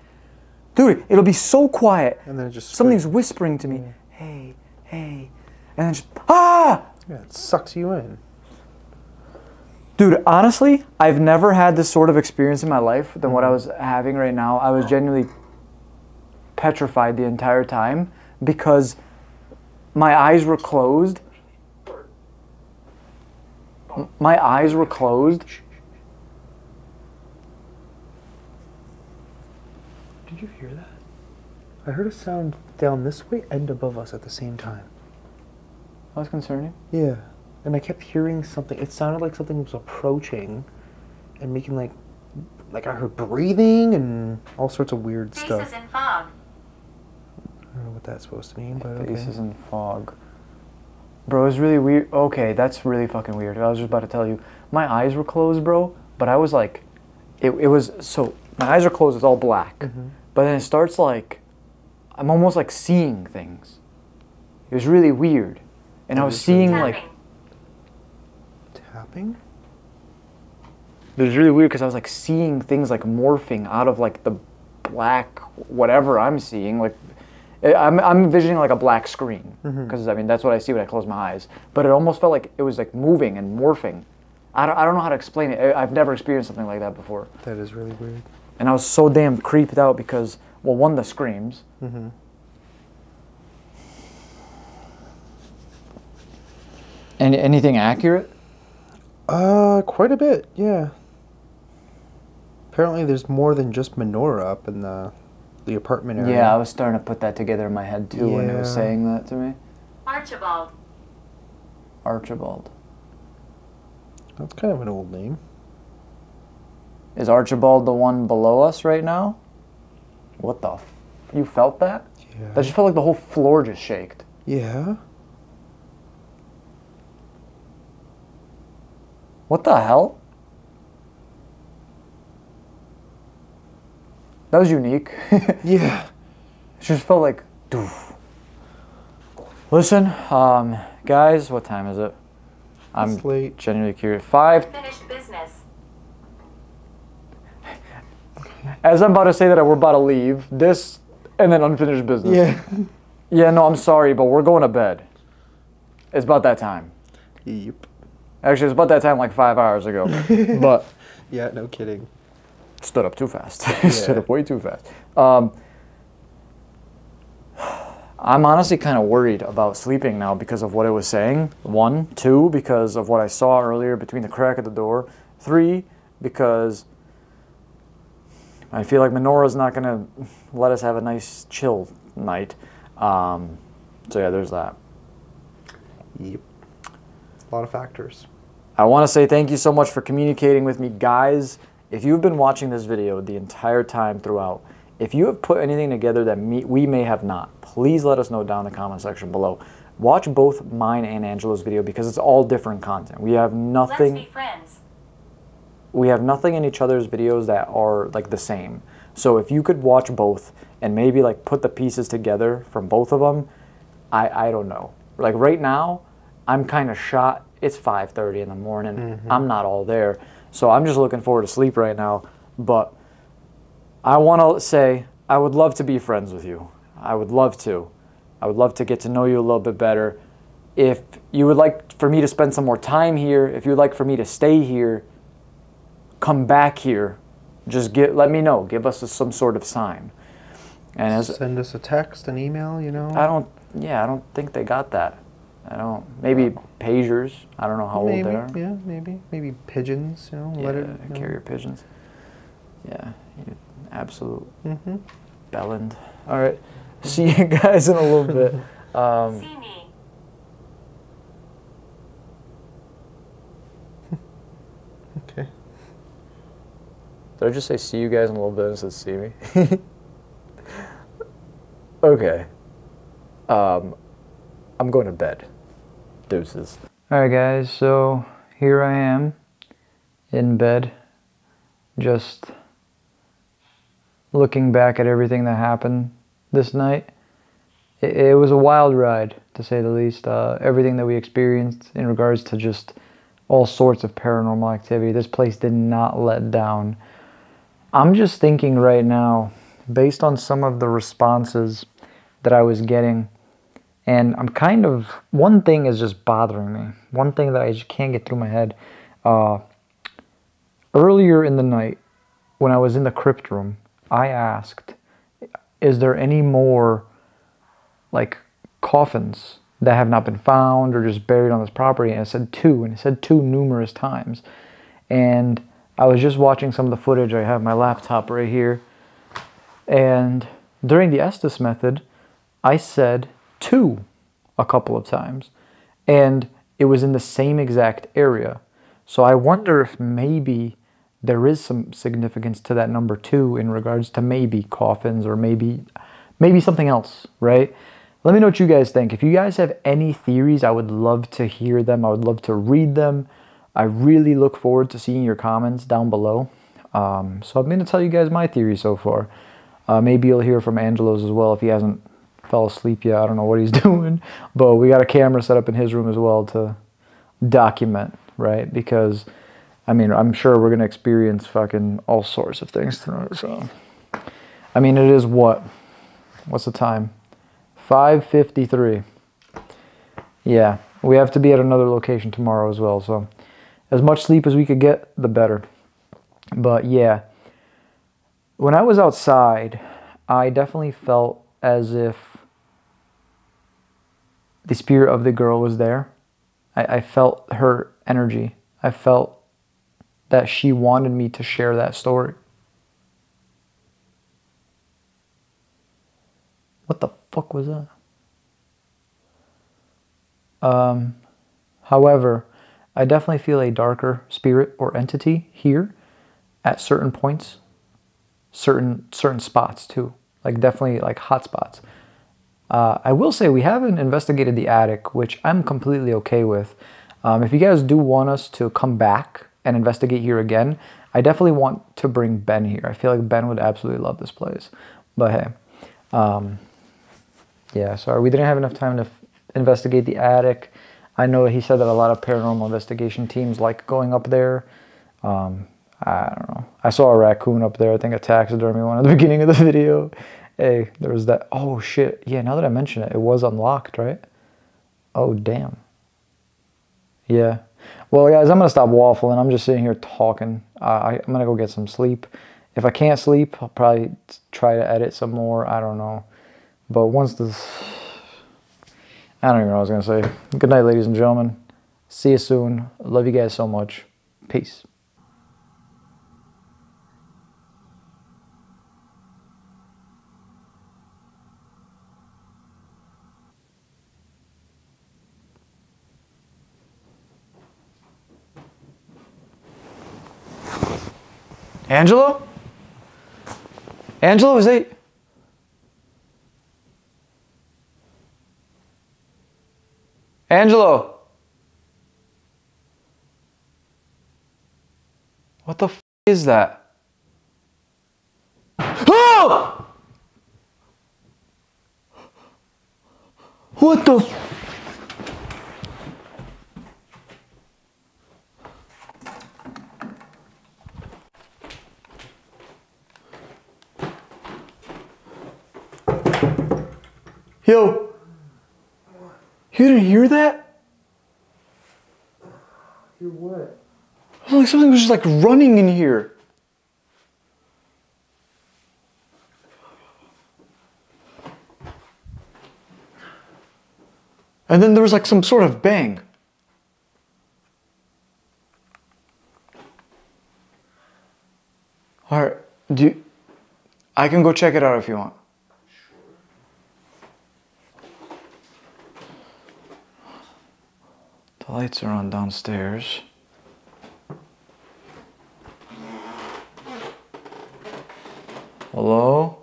Dude, it'll be so quiet. And then it just something's screams. Whispering to me, yeah. Hey, hey, and then just ah! Yeah, it sucks you in. Dude, honestly, I've never had this sort of experience in my life than mm-hmm. what I was having right now. I was genuinely petrified the entire time because my eyes were closed. My eyes were closed. Did you hear that? I heard a sound down this way and above us at the same time. That was concerning? Yeah. And I kept hearing something. It sounded like something was approaching and making like... Like I heard breathing and all sorts of weird faces stuff. Faces in fog. I don't know what that's supposed to mean, but okay. Faces in fog. Bro, it's really weird. Okay, that's really fucking weird. I was just about to tell you. My eyes were closed, bro, but I was like... It, it was... So, my eyes are closed. It's all black. Mm-hmm. But then it starts like, I'm almost like seeing things. It was really weird. And I was seeing like... Tapping? It was really weird because I was like seeing things like morphing out of like the black whatever I'm seeing. Like I'm, I'm envisioning like a black screen. Because mm-hmm. I mean, that's what I see when I close my eyes. But it almost felt like it was like moving and morphing. I don't, I don't know how to explain it. I've never experienced something like that before. That is really weird. And I was so damn creeped out because, well, one, the screams. Mm-hmm. And anything accurate? Uh, quite a bit, yeah. Apparently there's more than just Menorah up in the, the apartment area. Yeah, I was starting to put that together in my head, too, yeah. when it was saying that to me. Archibald. Archibald. That's kind of an old name. Is Archibald the one below us right now? What the f... You felt that? Yeah. That just felt like the whole floor just shaked. Yeah. What the hell? That was unique. Yeah. It just felt like... Doof. Listen, um, guys, what time is it? I'm it's late. Genuinely curious. Five. Finished business. As I'm about to say that, we're about to leave. This and then unfinished business. Yeah. Yeah, no, I'm sorry, but we're going to bed. It's about that time. Yep. Actually, it's about that time like five hours ago. But yeah, no kidding. Stood up too fast. Yeah. Stood up way too fast. Um, I'm honestly kind of worried about sleeping now because of what it was saying. One, two, because of what I saw earlier between the crack of the door. Three, because I feel like Menorah's not going to let us have a nice chill night. Um, so yeah, there's that. Yep. A lot of factors. I want to say thank you so much for communicating with me, guys. If you've been watching this video the entire time throughout, if you have put anything together that me, we may have not, please let us know down in the comment section below. Watch both mine and Angela's video because it's all different content. We have nothing... Let's be friends. we have nothing in each other's videos that are like the same. So if you could watch both and maybe like put the pieces together from both of them, I, I don't know. Like right now, I'm kind of shot. It's five thirty in the morning. Mm-hmm. I'm not all there. So I'm just looking forward to sleep right now. But I want to say I would love to be friends with you. I would love to. I would love to get to know you a little bit better. If you would like for me to spend some more time here, if you'd like for me to stay here, come back here. Just get, let me know. Give us a, some sort of sign. And as, send us a text, an email, you know? I don't, yeah, I don't think they got that. I don't, maybe pagers. I don't know how maybe, old they are. Yeah, maybe. Maybe pigeons, you know? Yeah, let it, you know. Carrier pigeons. Yeah, absolute mm-hmm. bellend. All right, see you guys in a little bit. Um, see me. Okay. Did I just say see you guys in a little bit and said see me? Okay. Um, I'm going to bed. Deuces. All right, guys, so here I am in bed, just looking back at everything that happened this night. It, it was a wild ride, to say the least. Uh, everything that we experienced in regards to just all sorts of paranormal activity. This place did not let down. I'm just thinking right now, based on some of the responses that I was getting, and I'm kind of, one thing is just bothering me. One thing that I just can't get through my head. Uh, earlier in the night, when I was in the crypt room, I asked, is there any more, like, coffins that have not been found or just buried on this property? And it said two, and it said two numerous times. And I was just watching some of the footage. I have my laptop right here. And during the Estes method, I said two a couple of times, and it was in the same exact area. So I wonder if maybe there is some significance to that number two in regards to maybe coffins or maybe maybe something else, right? Let me know what you guys think. If you guys have any theories, I would love to hear them. I would love to read them. I really look forward to seeing your comments down below. Um, so I'm going to tell you guys my theory so far. Uh, maybe you'll hear from Angelo's as well if he hasn't fell asleep yet. I don't know what he's doing, but we got a camera set up in his room as well to document, right? Because, I mean, I'm sure we're going to experience fucking all sorts of things tonight, so. I mean, it is what? What's the time? five fifty-three. Yeah, we have to be at another location tomorrow as well, so as much sleep as we could get, the better. But, yeah, when I was outside, I definitely felt as if the spirit of the girl was there. I, I felt her energy. I felt that she wanted me to share that story. What the fuck was that? Um, however, I definitely feel a darker spirit or entity here at certain points, certain certain spots too. Like definitely like hot spots. Uh, I will say we haven't investigated the attic, which I'm completely okay with. Um, if you guys do want us to come back and investigate here again, I definitely want to bring Ben here. I feel like Ben would absolutely love this place. But hey, um, yeah, sorry. We didn't have enough time to f investigate the attic. I know he said that a lot of paranormal investigation teams like going up there. Um, I don't know. I saw a raccoon up there. I think a taxidermy one at the beginning of the video. Hey, there was that. Oh, shit. Yeah, now that I mention it, it was unlocked, right? Oh, damn. Yeah. Well, guys, I'm going to stop waffling. I'm just sitting here talking. Uh, I, I'm going to go get some sleep. If I can't sleep, I'll probably try to edit some more. I don't know. But once this... I don't even know what I was going to say. Good night, ladies and gentlemen. See you soon. Love you guys so much. Peace. Angelo? Angelo, is it? Angelo? What the f is that? Oh! What the f Yo, you didn't hear that? Hear what? It was like something was just like running in here. And then there was like some sort of bang. All right, do you, I can go check it out if you want. The lights are on downstairs. Hello?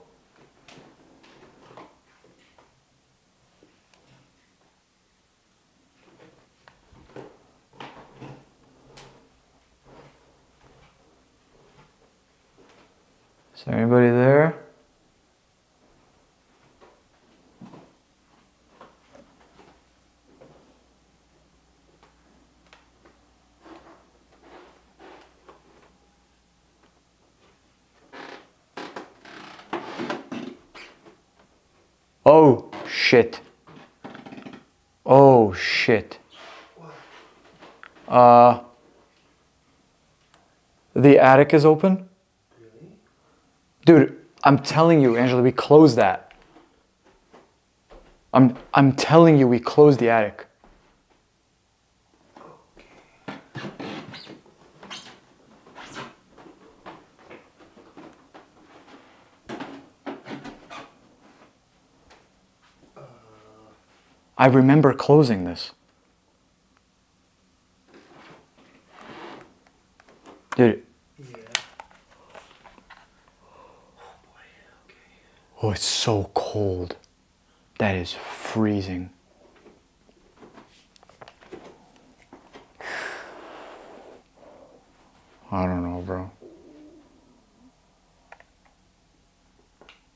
Is there anybody there? Oh, shit. Oh, shit. Uh, the attic is open? Really? Dude, I'm telling you, Angela, we closed that. I'm, I'm telling you, we closed the attic. I remember closing this. Dude. Yeah. Oh boy, okay. Oh, it's so cold. That is freezing. I don't know, bro.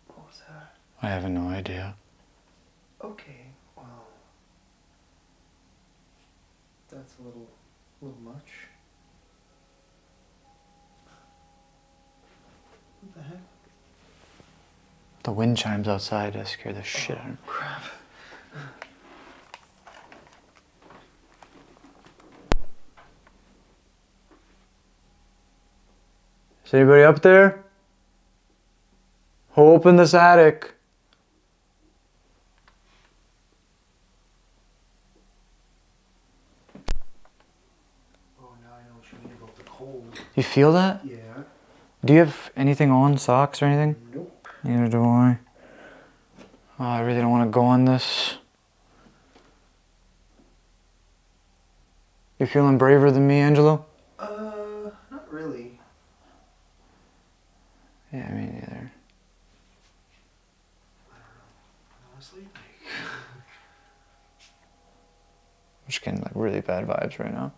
What was that? I have no idea. Okay. That's a little, a little much. What the heck? The wind chimes outside. I scared the shit oh, out of me. Crap. Is anybody up there? Who opened this attic? You feel that? Yeah. Do you have anything on? Socks or anything? Nope. Neither do I. Oh, I really don't want to go on this. You feeling braver than me, Angelo? Uh, not really. Yeah, me neither. I don't know. Honestly, I'm just getting like really bad vibes right now.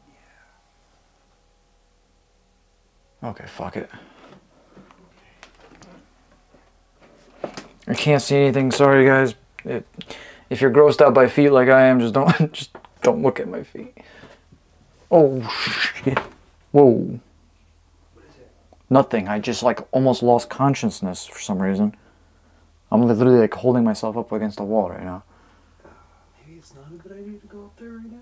Okay, fuck it. I can't see anything. Sorry, guys. It, if you're grossed out by feet like I am, just don't, just don't look at my feet. Oh shit! Whoa. What is it? Nothing. I just like almost lost consciousness for some reason. I'm literally like holding myself up against the wall right now. Maybe it's not a good idea to go up there right now.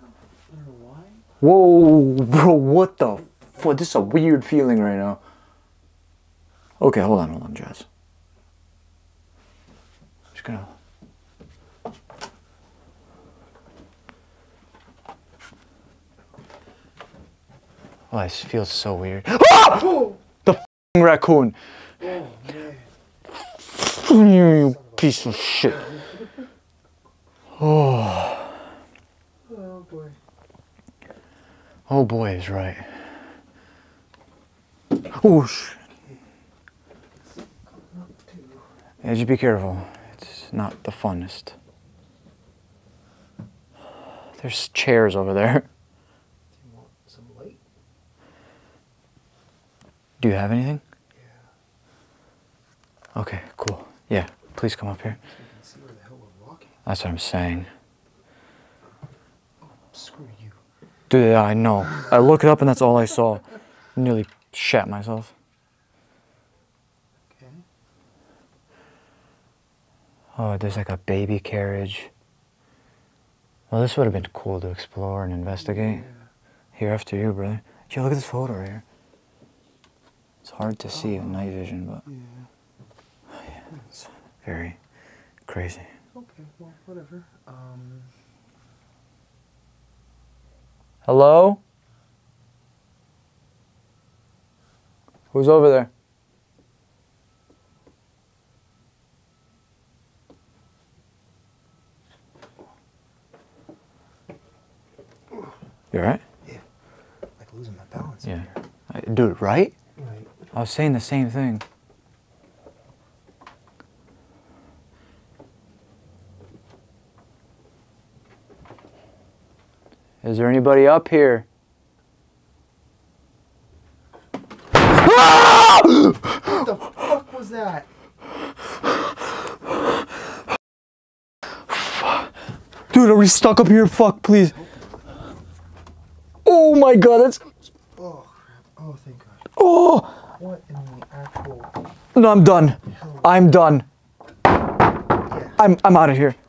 I don't know why. Whoa, bro! What the? What, this is a weird feeling right now. Okay, hold on, hold on, Jazz. Just gonna. Oh, this feels so weird. Ah! Oh! The f***ing raccoon. Oh, man. You piece of shit. Oh. Oh boy. Oh boy is right. Oh, shit. Yeah, just be careful. It's not the funnest. There's chairs over there. Do you want some light? Do you have anything? Yeah. Okay, cool. Yeah, please come up here. I can see where the hell we're walking. That's what I'm saying. Oh, screw you. Dude, yeah, I know. I look it up and that's all I saw. I nearly shat myself. Okay. Oh, there's like a baby carriage. Well, this would have been cool to explore and investigate. Yeah. Here after you, brother. Yo, look at this photo right here. It's hard to see in night vision, but... Yeah. Oh, yeah. It's very crazy. Okay, well, whatever. Um... Hello? Who's over there? You alright? Yeah. Like losing my balance yeah. in here. Dude, right? Right. I was saying the same thing. Is there anybody up here? What the fuck was that? Dude, are we stuck up here? Fuck, please. Oh my god, that's... Oh, crap. Oh, thank god. Oh! What in the actual... No, I'm done. I'm done. Yeah. I'm, I'm out of here.